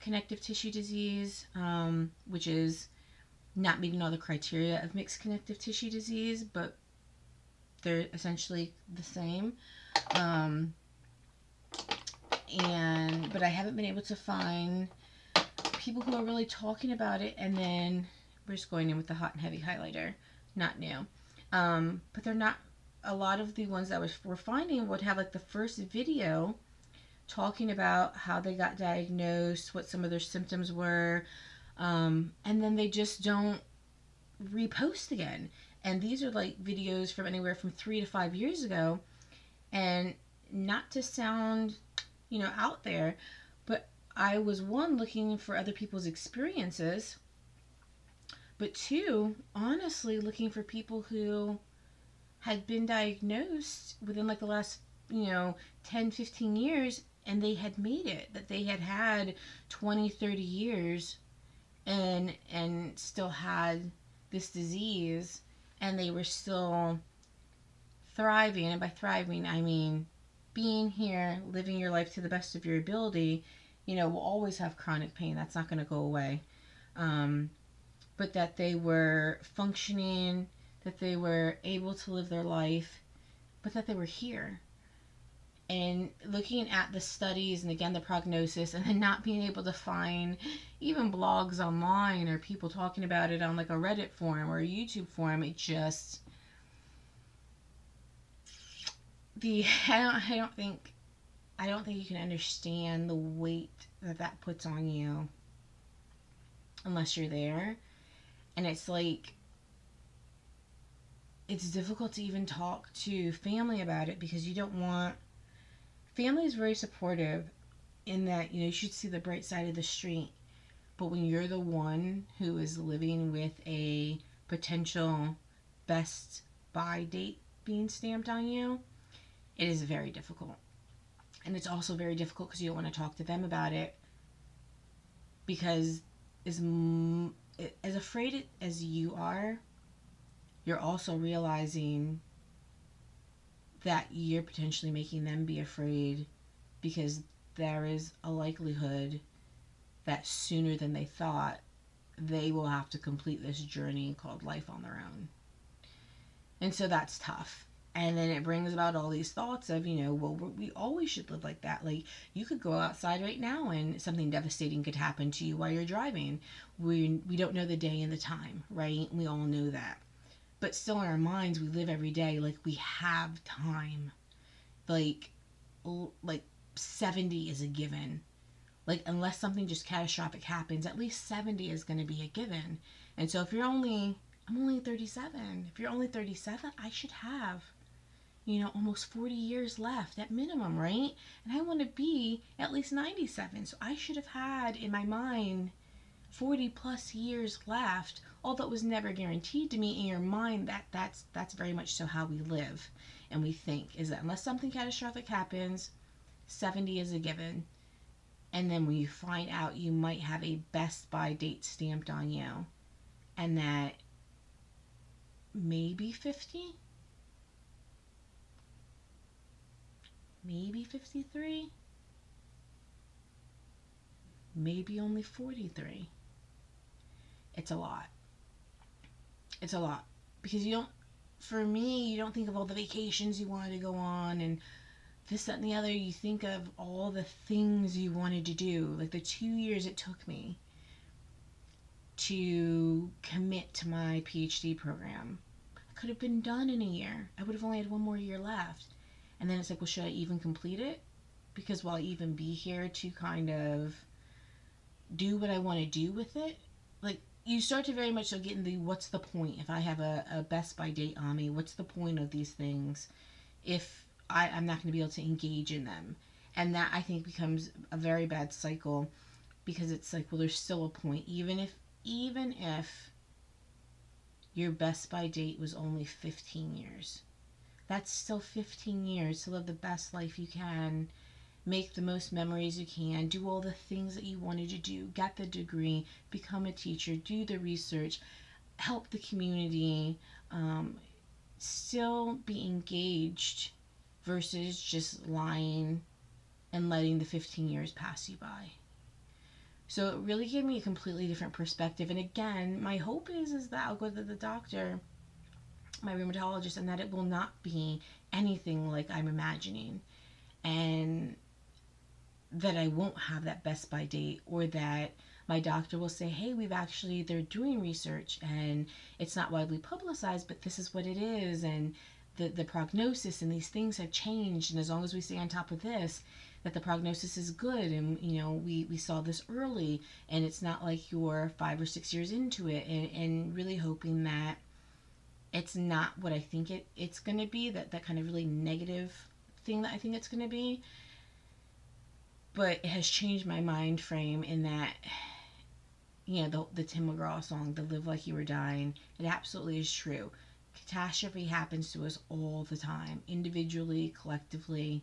connective tissue disease, um, which is not meeting all the criteria of mixed connective tissue disease, but they're essentially the same. Um, and but I haven't been able to find people who are really talking about it. And then we're just going in with the hot and heavy highlighter, not new, um but they're not, a lot of the ones that was, we're finding would have like the first video talking about how they got diagnosed, what some of their symptoms were, um and then they just don't repost again. And these are like videos from anywhere from three to five years ago. And not to sound, you know, out there, but I was, one, looking for other people's experiences, but two, honestly looking for people who had been diagnosed within like the last, you know, ten, fifteen years, and they had made it, that they had had twenty, thirty years and and still had this disease, and they were still thriving. And by thriving, I mean being here, living your life to the best of your ability. You know, we'll always have chronic pain. That's not going to go away. Um, but that they were functioning, that they were able to live their life, but that they were here. And looking at the studies and, again, the prognosis, and then not being able to find even blogs online or people talking about it on like a Reddit forum or a YouTube forum, it just... The, I don't, I don't think, I don't think you can understand the weight that that puts on you unless you're there. And it's like, it's difficult to even talk to family about it because you don't want, family is very supportive in that, you know, you should see the bright side of the street. But when you're the one who is living with a potential best by date being stamped on you, it is very difficult. And it's also very difficult because you don't want to talk to them about it, because as, as afraid as you are, you're also realizing that you're potentially making them be afraid, because there is a likelihood that sooner than they thought, they will have to complete this journey called life on their own. And so that's tough. And then it brings about all these thoughts of, you know, well, we always should live like that. Like, you could go outside right now and something devastating could happen to you while you're driving. We, we don't know the day and the time, right? We all know that. But still in our minds, we live every day like we have time. Like, like seventy is a given. Like, unless something just catastrophic happens, at least seventy is going to be a given. And so if you're only, I'm only thirty-seven. If you're only thirty-seven, I should have, you know, almost forty years left at minimum, right? And I want to be at least ninety-seven. So I should have had in my mind forty plus years left, although it was never guaranteed to me. In your mind, that that's that's very much so how we live and we think, is that unless something catastrophic happens, seventy is a given. And then when you find out you might have a best by date stamped on you, and that maybe fifty, maybe fifty-three, maybe only forty-three. It's a lot. It's a lot. Because you don't, for me, you don't think of all the vacations you wanted to go on and this, that, and the other. You think of all the things you wanted to do. Like the two years it took me to commit to my PhD program, I could have been done in a year. I would have only had one more year left. And then it's like, well, should I even complete it? Because will I even be here to kind of do what I want to do with it? Like, you start to very much so get in the what's the point if I have a, a best by date on me? What's the point of these things if I, I'm not going to be able to engage in them? And that, I think, becomes a very bad cycle, because it's like, well, there's still a point. Even if even if your best by date was only fifteen years, that's still fifteen years to live the best life you can, make the most memories you can, do all the things that you wanted to do, get the degree, become a teacher, do the research, help the community, um, still be engaged, versus just lying and letting the fifteen years pass you by. So it really gave me a completely different perspective. And again, my hope is, is that I'll go to the doctor, my rheumatologist, and that it will not be anything like I'm imagining, and that I won't have that best by date, or that my doctor will say, hey, we've actually, they're doing research and it's not widely publicized, but this is what it is. And the, the prognosis and these things have changed. And as long as we stay on top of this, that the prognosis is good, and you know we we saw this early, and it's not like you're five or six years into it, and, and really hoping that it's not what I think it it's going to be, that that kind of really negative thing that I think it's going to be. But it has changed my mind frame in that, you know, the, the Tim McGraw song, the live like you were dying, it absolutely is true. Catastrophe happens to us all the time, individually, collectively,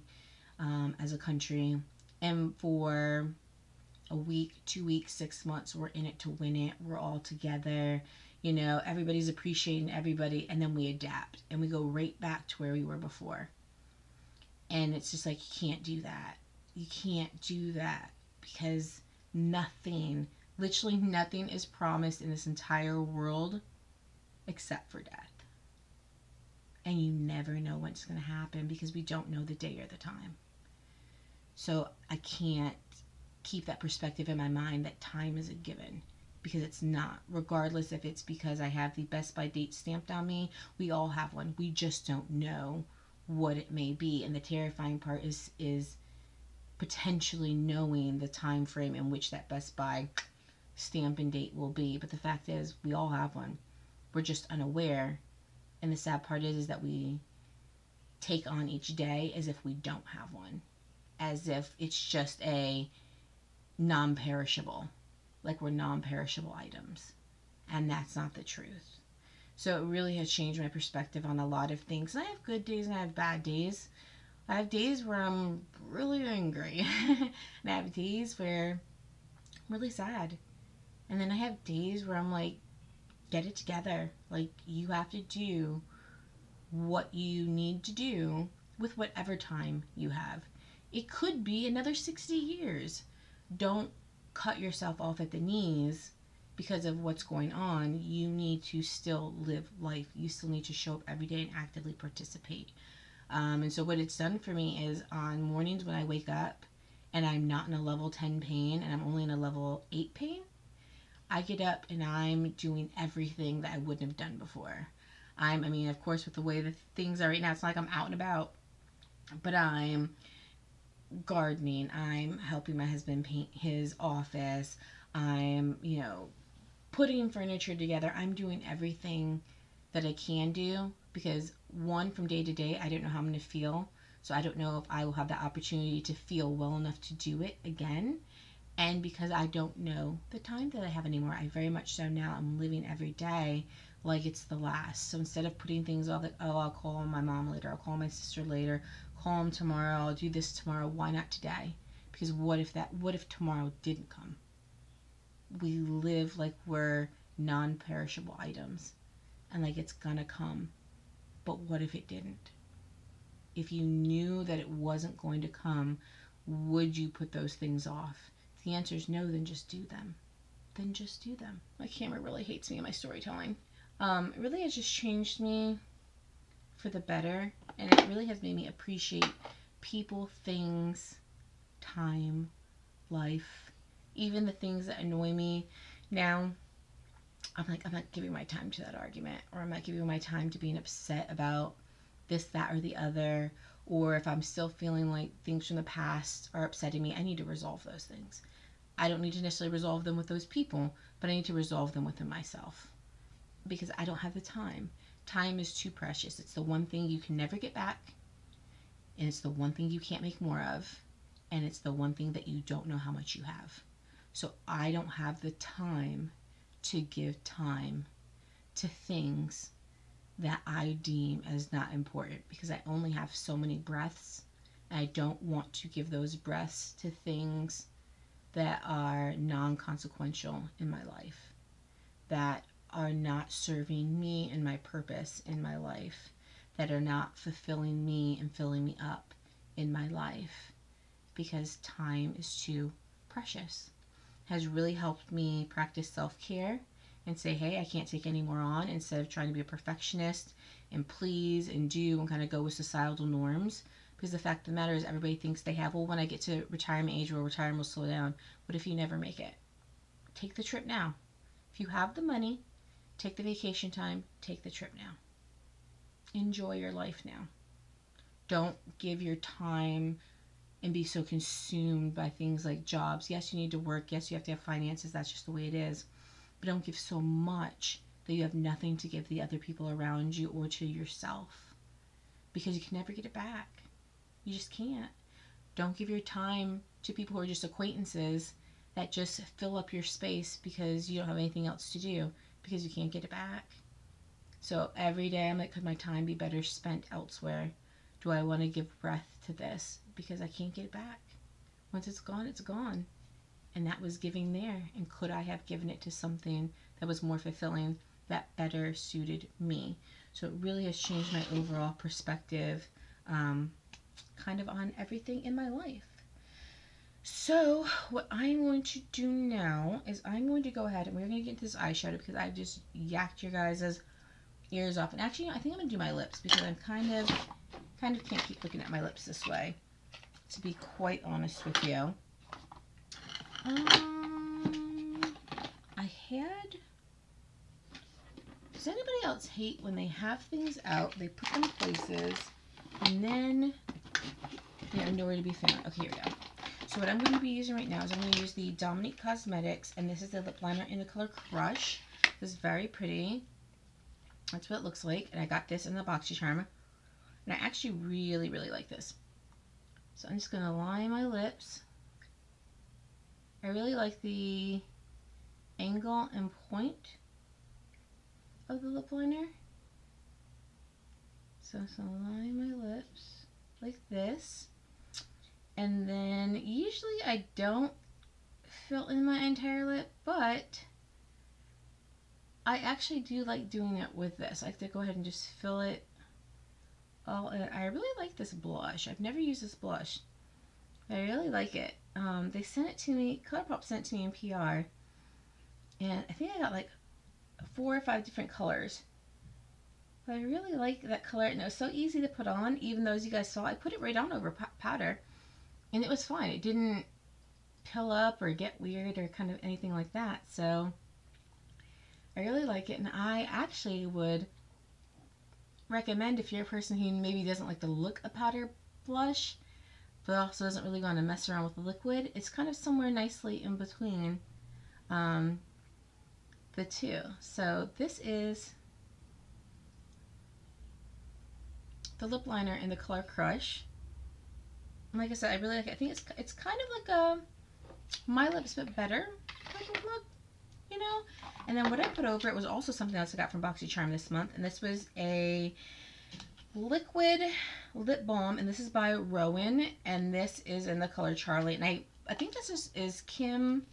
Um, as a country, and for a week, two weeks, six months, we're in it to win it. We're all together, you know, everybody's appreciating everybody, and then we adapt and we go right back to where we were before. And it's just like, you can't do that. You can't do that, because nothing, literally nothing is promised in this entire world except for death. And you never know what's going to happen, because we don't know the day or the time. So I can't keep that perspective in my mind that time is a given, because it's not. Regardless if it's because I have the best by date stamped on me, we all have one. We just don't know what it may be. And the terrifying part is is potentially knowing the time frame in which that best by stamp and date will be. But the fact is, we all have one. We're just unaware. And the sad part is, is that we take on each day as if we don't have one, as if it's just a non-perishable, like we're non-perishable items. And that's not the truth. So it really has changed my perspective on a lot of things. And I have good days and I have bad days. I have days where I'm really angry. And I have days where I'm really sad. And then I have days where I'm like, get it together. Like, you have to do what you need to do with whatever time you have. It could be another sixty years. Don't cut yourself off at the knees because of what's going on. You need to still live life. You still need to show up every day and actively participate. Um, and so what it's done for me is, on mornings when I wake up and I'm not in a level ten pain and I'm only in a level eight pain, I get up and I'm doing everything that I wouldn't have done before. I'm, I mean, of course, with the way that things are right now, it's like I'm out and about, but I'm gardening, I'm helping my husband paint his office, I'm, you know, putting furniture together. I'm doing everything that I can do, because one, from day to day, I don't know how I'm going to feel. So I don't know if I will have the opportunity to feel well enough to do it again. And because I don't know the time that I have anymore, I very much so now I'm living every day like it's the last. So instead of putting things off, like, oh, I'll call my mom later, I'll call my sister later, call them tomorrow, I'll do this tomorrow, why not today? Because what if that, what if tomorrow didn't come? We live like we're non-perishable items and like it's gonna come. But what if it didn't? If you knew that it wasn't going to come, would you put those things off? the answer is no, then just do them. Then just do them. My camera really hates me and my storytelling. Um, it really has just changed me for the better, and it really has made me appreciate people, things, time, life, even the things that annoy me. Now, I'm like, I'm not giving my time to that argument, or I'm not giving my time to being upset about this, that, or the other, or if I'm still feeling like things from the past are upsetting me, I need to resolve those things. I don't need to necessarily resolve them with those people, but I need to resolve them within myself, because I don't have the time. Time is too precious. It's the one thing you can never get back, and it's the one thing you can't make more of, and it's the one thing that you don't know how much you have. So I don't have the time to give time to things that I deem as not important, because I only have so many breaths, and I don't want to give those breaths to things that are non-consequential in my life, that are not serving me and my purpose in my life, that are not fulfilling me and filling me up in my life, because time is too precious. Has really helped me practice self-care and say, hey, I can't take any more on, instead of trying to be a perfectionist and please and do and kind of go with societal norms. Because the fact of the matter is, everybody thinks they have, well, when I get to retirement age, or retirement will slow down. What if you never make it? Take the trip now. If you have the money, take the vacation time, take the trip now. Enjoy your life now. Don't give your time and be so consumed by things like jobs. Yes, you need to work. Yes, you have to have finances. That's just the way it is. But don't give so much that you have nothing to give the other people around you or to yourself, because you can never get it back. You just can't. Don't give your time to people who are just acquaintances that just fill up your space because you don't have anything else to do, because you can't get it back. So every day I'm like, could my time be better spent elsewhere? Do I want to give breath to this? Because I can't get it back. Once it's gone, it's gone. And that was giving there. And could I have given it to something that was more fulfilling, that better suited me? So it really has changed my overall perspective, um, kind of on everything in my life. So what I'm going to do now is I'm going to go ahead and we're going to get this eyeshadow, because I've just yacked your guys' ears off. And actually, I think I'm going to do my lips, because I'm kind of, kind of can't keep looking at my lips this way, to be quite honest with you. Um, I had, does anybody else hate when they have things out, they put them in places, and then they're nowhere to be found? Okay, here we go. So what I'm going to be using right now is I'm going to use the Dominique Cosmetics, and this is the lip liner in the color Crush. This is very pretty. That's what it looks like, and I got this in the BoxyCharm, and I actually really, really like this. So I'm just going to line my lips. I really like the angle and point of the lip liner. So I'm just going to line my lips like this. And then usually I don't fill in my entire lip, but I actually do like doing it with this. I like to go ahead and just fill it all in. I really like this blush. I've never used this blush. I really like it. Um, they sent it to me, ColourPop sent it to me in P R, and I think I got like four or five different colors. But I really like that color, and it was so easy to put on, even though, as you guys saw, I put it right on over powder, and it was fine. It didn't pill up or get weird or kind of anything like that, so I really like it, and I actually would recommend, if you're a person who maybe doesn't like the look of powder blush, but also doesn't really want to mess around with the liquid. It's kind of somewhere nicely in between um, the two. So this is the lip liner in the color Crush. And like I said, I really like it. I think it's it's kind of like a My Lips But Better kind of look, you know? And then what I put over it was also something else I got from BoxyCharm this month, and this was a liquid lip balm, and this is by Rowan, and this is in the color Charlie, and I I think this is, is Kim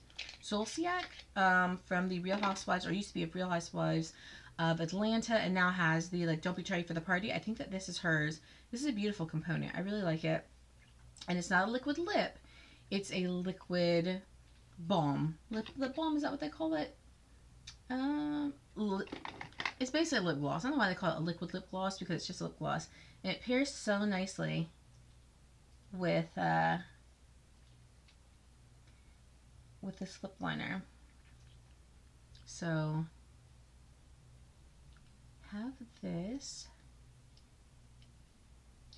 Zolciak um from the Real Housewives, or used to be of Real Housewives of Atlanta, and now has the like Don't Be Tardy for the Party. I think that this is hers. This is a beautiful component. I really like it, and it's not a liquid lip, it's a liquid balm. Lip, lip balm, is that what they call it? Um, it's basically lip gloss. I don't know why they call it a liquid lip gloss, because it's just lip gloss. And it pairs so nicely with, uh, with this lip liner. So, have this,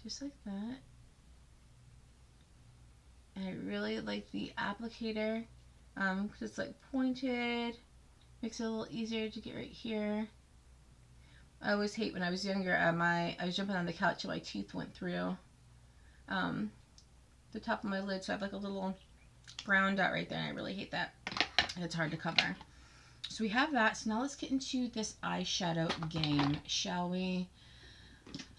just like that. And I really like the applicator, um, because it's like pointed, makes it a little easier to get right here. I always hate when I was younger, uh, my, I was jumping on the couch and my teeth went through um, the top of my lid, so I have like a little brown dot right there, and I really hate that. It's hard to cover. So we have that. So now let's get into this eyeshadow game, shall we?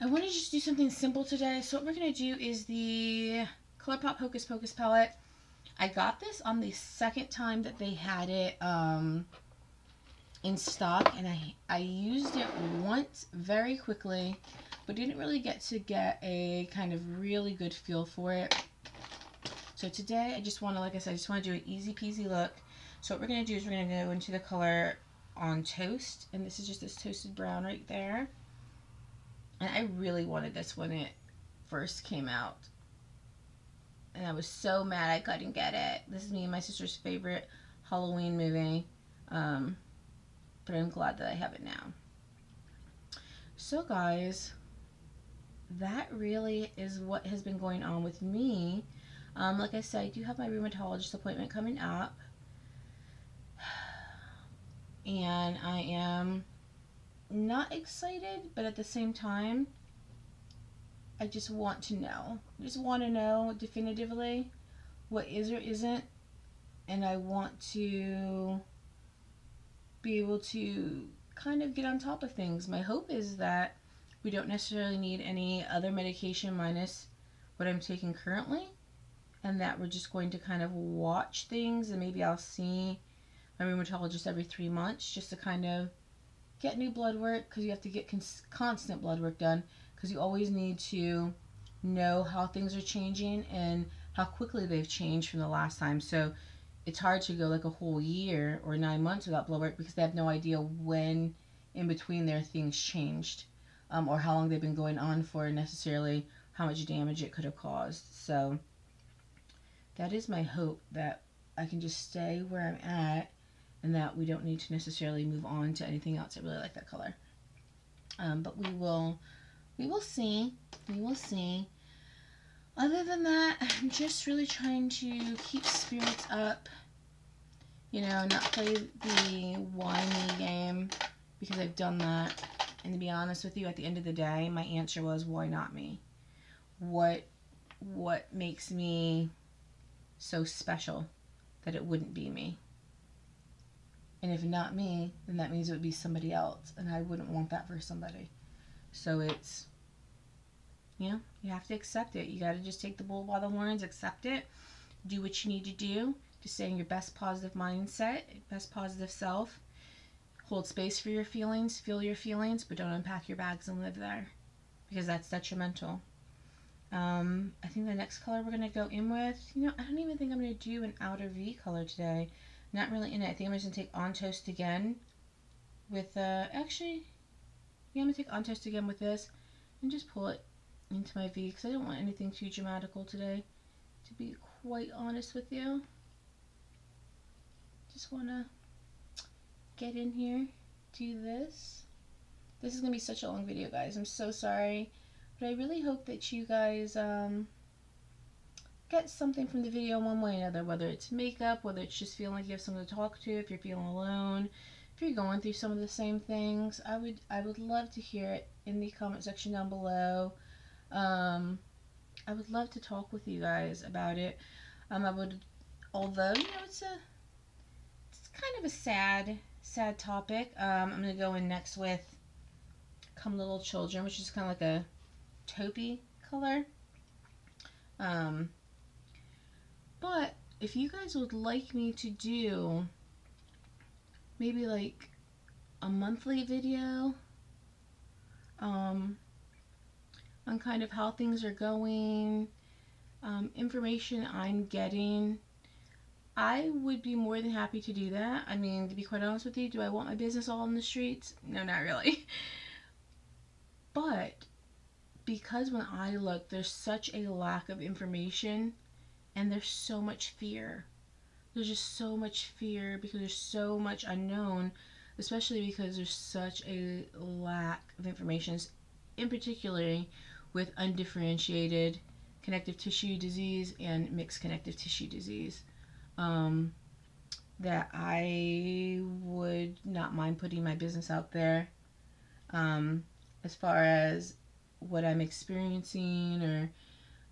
I want to just do something simple today. So what we're going to do is the ColourPop Hocus Pocus palette. I got this on the second time that they had it um, in stock, and I, I used it once very quickly, but didn't really get to get a kind of really good feel for it. So today I just want to, like I said, I just want to do an easy peasy look. So what we're going to do is we're going to go into the color on Toast, and this is just this toasted brown right there. And I really wanted this when it first came out, and I was so mad I couldn't get it. This is me and my sister's favorite Halloween movie, um, but I'm glad that I have it now. So guys, that really is what has been going on with me. Um, like I said, I do have my rheumatologist appointment coming up, and I am not excited, but at the same time, I just want to know. I just want to know definitively what is or isn't, and I want to be able to kind of get on top of things. My hope is that we don't necessarily need any other medication minus what I'm taking currently, and that we're just going to kind of watch things, and maybe I'll see my rheumatologist every three months just to kind of get new blood work, because you have to get cons constant blood work done, because you always need to know how things are changing and how quickly they've changed from the last time. So it's hard to go like a whole year or nine months without blood work, because they have no idea when in between their things changed, um, or how long they've been going on for, necessarily how much damage it could have caused. So that is my hope, that I can just stay where I'm at, and that we don't need to necessarily move on to anything else. I really like that color. Um, but we will, we will see, we will see. Other than that, I'm just really trying to keep spirits up, you know, not play the why me game, because I've done that. And to be honest with you, at the end of the day, my answer was, why not me? What, what makes me so special that it wouldn't be me? And if not me, then that means it would be somebody else, and I wouldn't want that for somebody. So it's, you know, you have to accept it. You got to just take the bull by the horns, accept it, do what you need to do to stay in your best positive mindset, best positive self, hold space for your feelings, feel your feelings, but don't unpack your bags and live there, because that's detrimental. Um, I think the next color we're going to go in with, you know, I don't even think I'm going to do an outer V color today. Not really in it. I think I'm just going to take On Toast again with, uh, actually, yeah, I'm going to take On Toast again with this and just pull it into my V, because I don't want anything too dramatical today, to be quite honest with you. Just want to get in here, do this. This is going to be such a long video, guys. I'm so sorry, but I really hope that you guys, um... get something from the video one way or another, whether it's makeup, whether it's just feeling like you have someone to talk to, if you're feeling alone, if you're going through some of the same things. I would I would love to hear it in the comment section down below. Um, I would love to talk with you guys about it. Um, I would, although, you know, it's a it's kind of a sad, sad topic. Um, I'm going to go in next with Come Little Children, which is kind of like a taupey color. Um... But if you guys would like me to do maybe like a monthly video um, on kind of how things are going, um, information I'm getting, I would be more than happy to do that. I mean, to be quite honest with you, do I want my business all in the streets? No, not really. But because when I look, there's such a lack of information and there's so much fear. There's just so much fear because there's so much unknown, especially because there's such a lack of information, in particular with undifferentiated connective tissue disease and mixed connective tissue disease, um, that I would not mind putting my business out there, um, as far as what I'm experiencing, or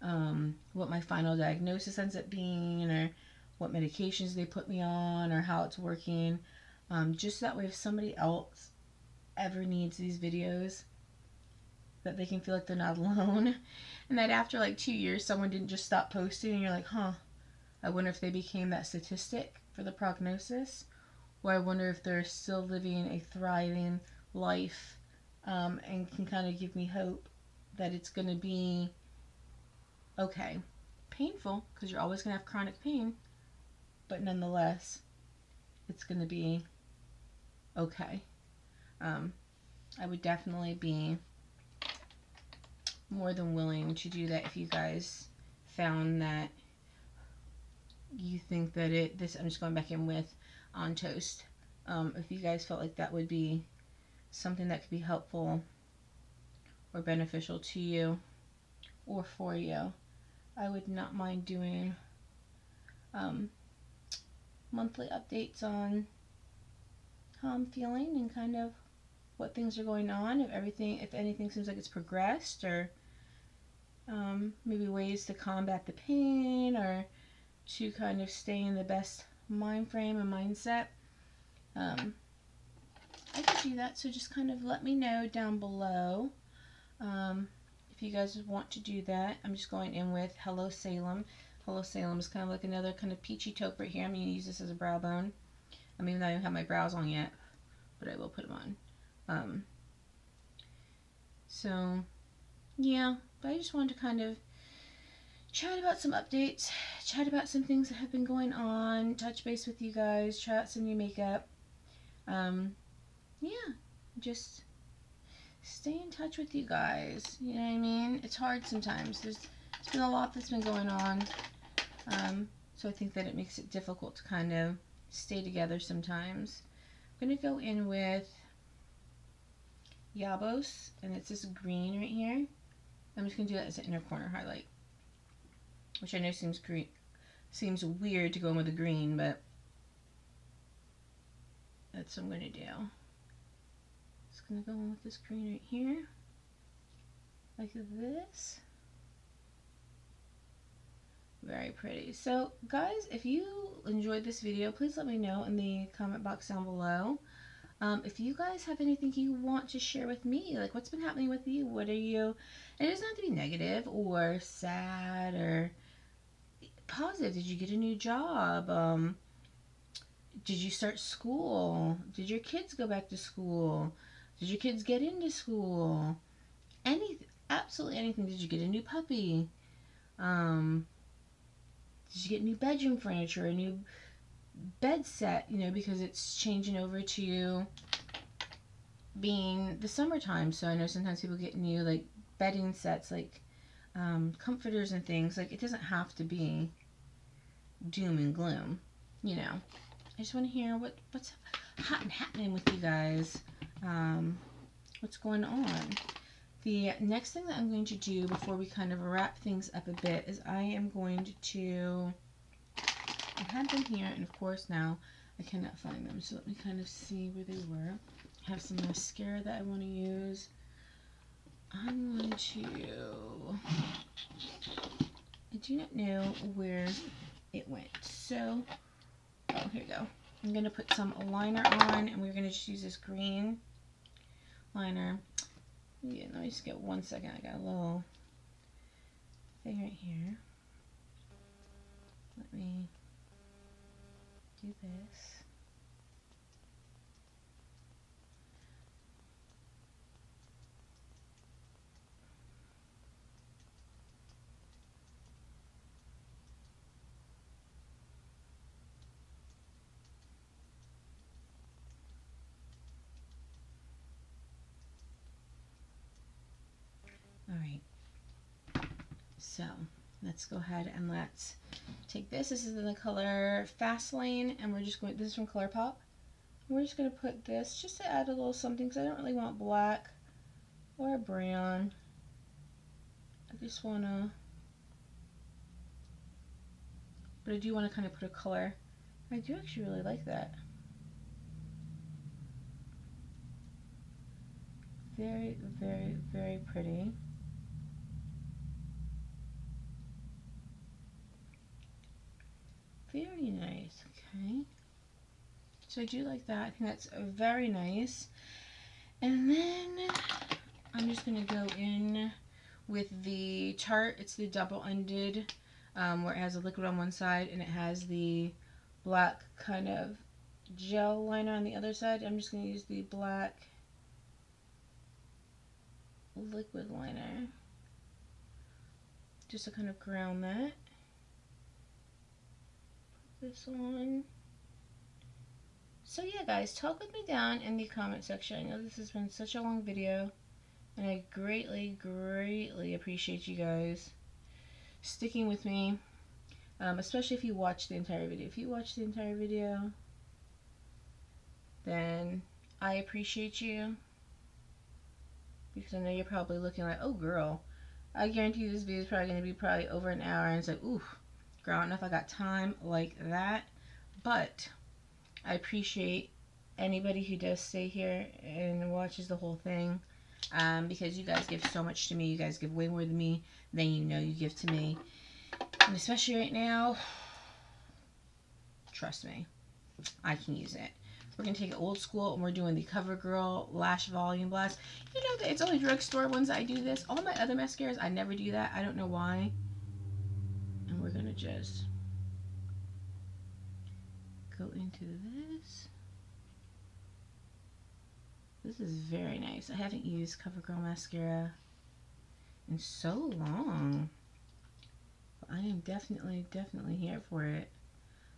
um, what my final diagnosis ends up being, or what medications they put me on, or how it's working. Um, just that way if somebody else ever needs these videos, that they can feel like they're not alone, and that after like two years someone didn't just stop posting and you're like, huh, I wonder if they became that statistic for the prognosis, or I wonder if they're still living a thriving life, um, and can kind of give me hope that it's going to be okay. Painful, because you're always going to have chronic pain, but nonetheless it's going to be okay. um, I would definitely be more than willing to do that if you guys found that you think that it, this, I'm just going back in with on toast, um, if you guys felt like that would be something that could be helpful or beneficial to you or for you, I would not mind doing um, monthly updates on how I'm feeling and kind of what things are going on, if everything, if anything seems like it's progressed, or um, maybe ways to combat the pain, or to kind of stay in the best mind frame and mindset. Um, I could do that, so just kind of let me know down below um, if you guys want to do that. I'm just going in with Hello Salem. Hello Salem is kind of like another kind of peachy taupe right here. I'm going to use this as a brow bone. I mean, I don't even have my brows on yet, but I will put them on. Um, so, yeah, but I just wanted to kind of chat about some updates, chat about some things that have been going on, touch base with you guys, try out some new makeup. Um, yeah, just stay in touch with you guys, you know what I mean? It's hard sometimes. There's it's been a lot that's been going on, um, so I think that it makes it difficult to kind of stay together sometimes. I'm going to go in with Yabos, and it's this green right here. I'm just gonna do that as an inner corner highlight, which I know seems green, seems weird to go in with a green, but that's what I'm gonna do. Just gonna go in with this green right here, like this. Very pretty. So, guys, if you enjoyed this video, please let me know in the comment box down below. Um, if you guys have anything you want to share with me, like what's been happening with you, what are you, and it doesn't have to be negative or sad or positive. Did you get a new job? Um, did you start school? Did your kids go back to school? Did your kids get into school? Anything, absolutely anything. Did you get a new puppy? Um, did you get new bedroom furniture, a new bed set, you know, because it's changing over to being the summertime, so I know sometimes people get new like bedding sets, like um, comforters and things. Like, it doesn't have to be doom and gloom, you know. I just want to hear what what's hot and happening with you guys, um, what's going on. The next thing that I'm going to do before we kind of wrap things up a bit is I am going to, I had them here, and of course now I cannot find them, so let me kind of see where they were. I have some mascara that I want to use. I'm going to, I do not know where it went, so, oh, here we go. I'm going to put some liner on, and we're going to just use this green liner. Yeah, let me just get one second. I got a little thing right here. Let me do this. So let's go ahead and let's take this. This is in the color Fastlane, and we're just going, this is from ColourPop. We're just going to put this just to add a little something, because I don't really want black or brown. I just want to, but I do want to kind of put a color. I do actually really like that. Very, very, very pretty. Very nice. Okay. So I do like that. I think that's very nice. And then I'm just going to go in with the Tarte. It's the double ended, um, where it has a liquid on one side and it has the black kind of gel liner on the other side. I'm just going to use the black liquid liner just to kind of ground that. Put this on. So yeah, guys, talk with me down in the comment section. I know this has been such a long video, and I greatly, greatly appreciate you guys sticking with me, um, especially if you watch the entire video. If you watch the entire video, then I appreciate you, because I know you're probably looking like, oh girl, I guarantee you this video is probably going to be probably over an hour, and it's like, oof, girl, I don't know if I got time like that. But I appreciate anybody who does stay here and watches the whole thing, um, because you guys give so much to me. You guys give way more to me than you know you give to me, and especially right now, trust me, I can use it. We're going to take it old school, and we're doing the CoverGirl Lash Volume Blast. You know that it's only drugstore ones I do this. All my other mascaras, I never do that. I don't know why. And we're going to just go into this. This is very nice. I haven't used CoverGirl mascara in so long. But I am definitely, definitely here for it.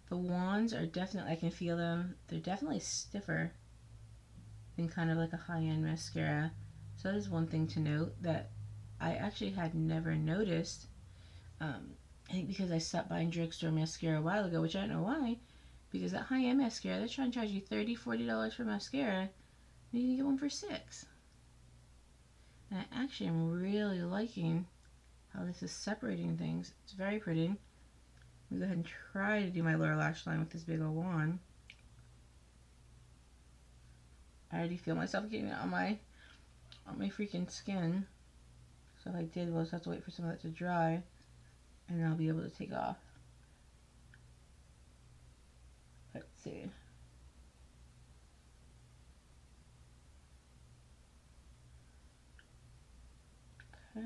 The wands are definitely, I can feel them. They're definitely stiffer than kind of like a high-end mascara. So that is one thing to note that I actually had never noticed. Um, I think because I stopped buying drugstore mascara a while ago, which I don't know why. Because that high-end mascara, they're trying to charge you thirty dollars, forty dollars for mascara. And you can get one for six. And I actually am really liking how this is separating things. It's very pretty. I'm gonna go ahead and try to do my lower lash line with this big old wand. I already feel myself getting it on my on my freaking skin. So if I did, we'll just have to wait for some of that to dry, and then I'll be able to take off. Let's see. Okay.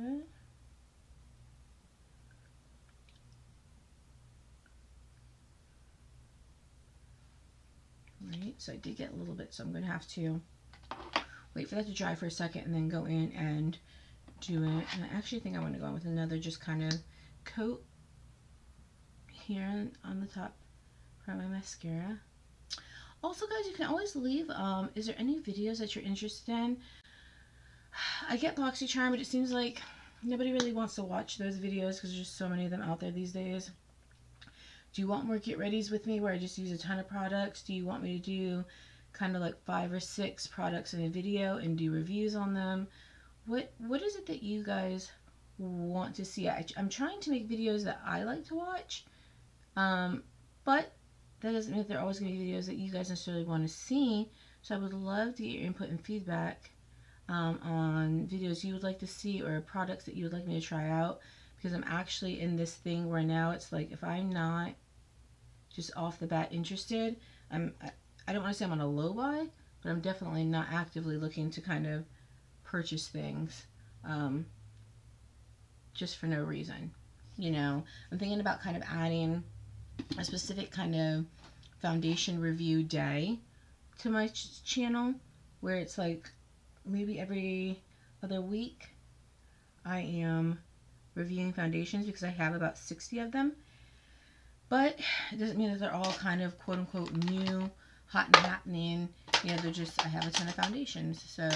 Right, so I did get a little bit, so I'm going to have to wait for that to dry for a second and then go in and do it. And I actually think I want to go in with another just kind of coat here on the top for my mascara. Also, guys, you can always leave, um, is there any videos that you're interested in? I get BoxyCharm, but it seems like nobody really wants to watch those videos because there's just so many of them out there these days. Do you want more get readies with me where I just use a ton of products? Do you want me to do kind of like five or six products in a video and do reviews on them? What What is it that you guys want to see? I, I'm trying to make videos that I like to watch, um, but that doesn't mean that they're always going to be videos that you guys necessarily want to see. So I would love to get your input and feedback um, on videos you would like to see or products that you would like me to try out. Because I'm actually in this thing where now it's like, if I'm not just off the bat interested, I'm, I, I don't want to say I'm on a low buy, but I'm definitely not actively looking to kind of purchase things um, just for no reason. You know, I'm thinking about kind of adding a specific kind of foundation review day to my ch channel where it's like maybe every other week I am reviewing foundations, because I have about sixty of them. But it doesn't mean that they're all kind of quote unquote new, hot and happening. You know, they're just, I have a ton of foundations. So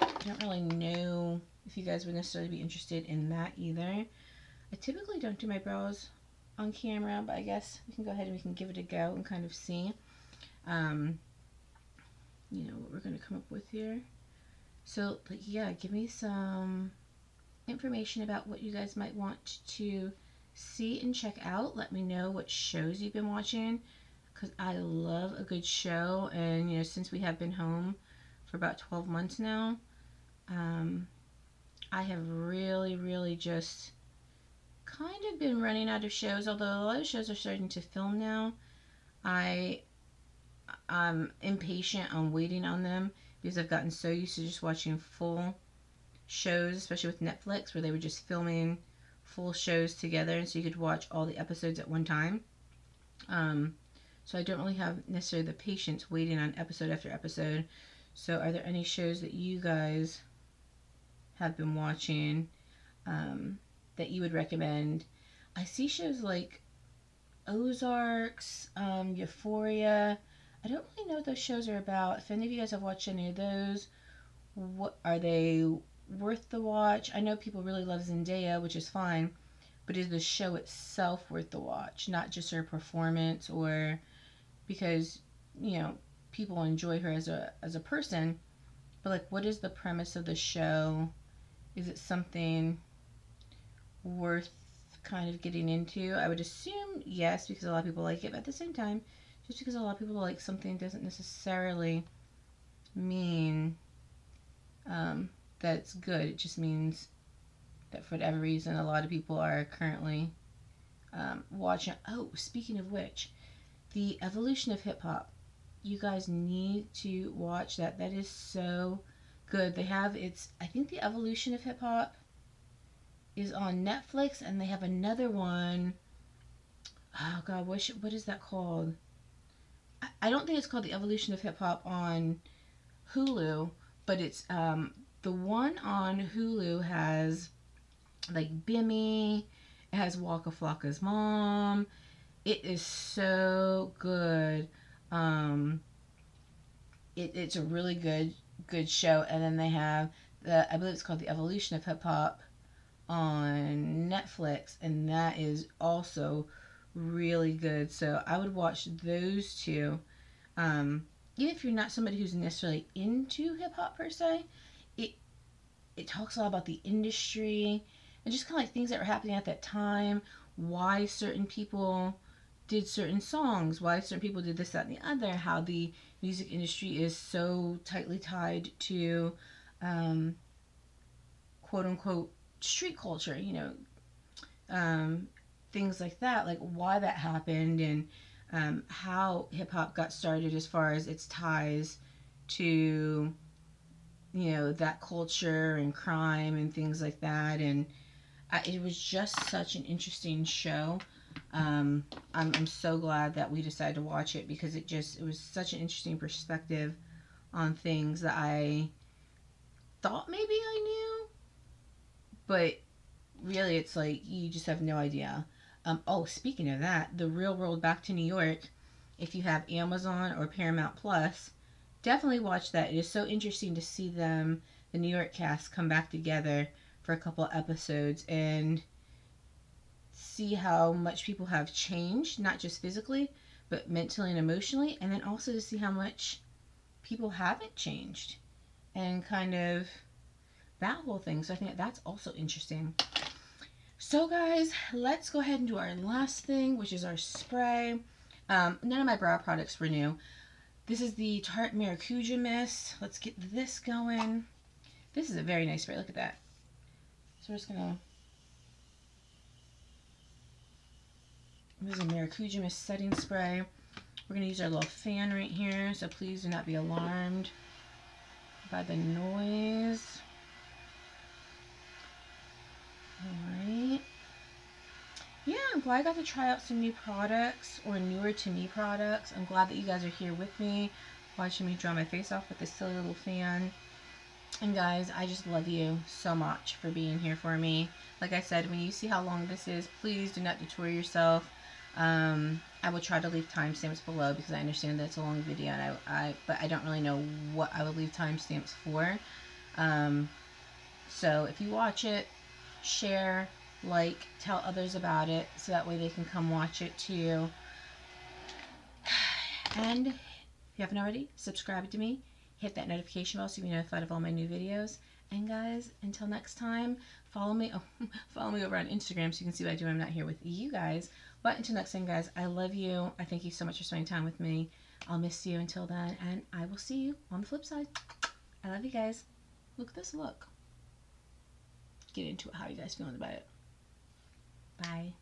I don't really know if you guys would necessarily be interested in that either. I I typically don't do my brows on camera, but I guess we can go ahead and we can give it a go and kind of see, um, you know, what we're going to come up with here. So, but yeah, give me some information about what you guys might want to see and check out. Let me know what shows you've been watching, because I love a good show. And, you know, since we have been home for about twelve months now, um, I have really, really just kind of been running out of shows, although a lot of shows are starting to film now. I, I'm impatient on waiting on them, because I've gotten so used to just watching full shows, especially with Netflix, where they were just filming full shows together, and so you could watch all the episodes at one time. Um, so I don't really have necessarily the patience waiting on episode after episode. So are there any shows that you guys have been watching um, that you would recommend? I see shows like Ozarks, um, Euphoria. I don't really know what those shows are about. If any of you guys have watched any of those, what are they worth the watch? I know people really love Zendaya, which is fine, but is the show itself worth the watch? Not just her performance, or because, you know, people enjoy her as a as a person, but like, what is the premise of the show? Is it something worth kind of getting into? I would assume yes, because a lot of people like it, but at the same time, just because a lot of people like something doesn't necessarily mean um, that it's good. It just means that for whatever reason, a lot of people are currently um, watching. Oh, speaking of which, The Evolution of Hip Hop. You guys need to watch that. That is so good. They have, it's, I think The Evolution of Hip Hop is on Netflix, and they have another one. Oh God, what, should, what is that called? I, I don't think it's called The Evolution of Hip Hop on Hulu, but it's, um, the one on Hulu has like Bimmy, it has Waka Flocka's mom. It is so good. Um, it, it's a really good, good show. And then they have the, I believe it's called The Evolution of Hip Hop on Netflix, and that is also really good. So I would watch those two. Um, even if you're not somebody who's necessarily into hip hop per se, it, it talks a lot about the industry and just kind of like things that were happening at that time, why certain people did certain songs, why certain people did this, that, and the other, how the music industry is so tightly tied to, um, quote unquote, street culture, you know, um, things like that, like why that happened, and um, how hip hop got started as far as its ties to, you know, that culture and crime and things like that. And I, it was just such an interesting show. Um, I'm, I'm so glad that we decided to watch it, because it just, it was such an interesting perspective on things that I thought maybe I knew, but really it's like, you just have no idea. Um, oh, speaking of that, The Real World Back to New York, if you have Amazon or Paramount Plus, definitely watch that. It is so interesting to see them, the New York cast, come back together for a couple episodes and see how much people have changed, not just physically, but mentally and emotionally, and then also to see how much people haven't changed, and kind of that whole thing. So I think that's also interesting. So guys, let's go ahead and do our last thing, which is our spray. Um, none of my brow products were new. This is the Tarte Maracuja Mist. Let's get this going. This is a very nice spray. Look at that. So we're just gonna, this is a Maracuja Mist setting spray. We're gonna use our little fan right here, so please do not be alarmed by the noise. Alright. Yeah, I'm glad I got to try out some new products, or newer to me products. I'm glad that you guys are here with me, watching me draw my face off with this silly little fan. And guys, I just love you so much for being here for me. Like I said, when you see how long this is, please do not detour yourself. Um, I will try to leave timestamps below, because I understand that's a long video, and I, I but I don't really know what I would leave timestamps for. Um, so if you watch it, share, like, tell others about it so that way they can come watch it too. And if you haven't already, subscribe to me, hit that notification bell so you'll be notified of all my new videos. And guys, until next time, follow me, oh, follow me over on Instagram so you can see what I do when I'm not here with you guys. But until next time, guys, I love you. I thank you so much for spending time with me. I'll miss you until then, and I will see you on the flip side. I love you guys. Look at this look. Get into it. How are you guys feeling about it? Bye.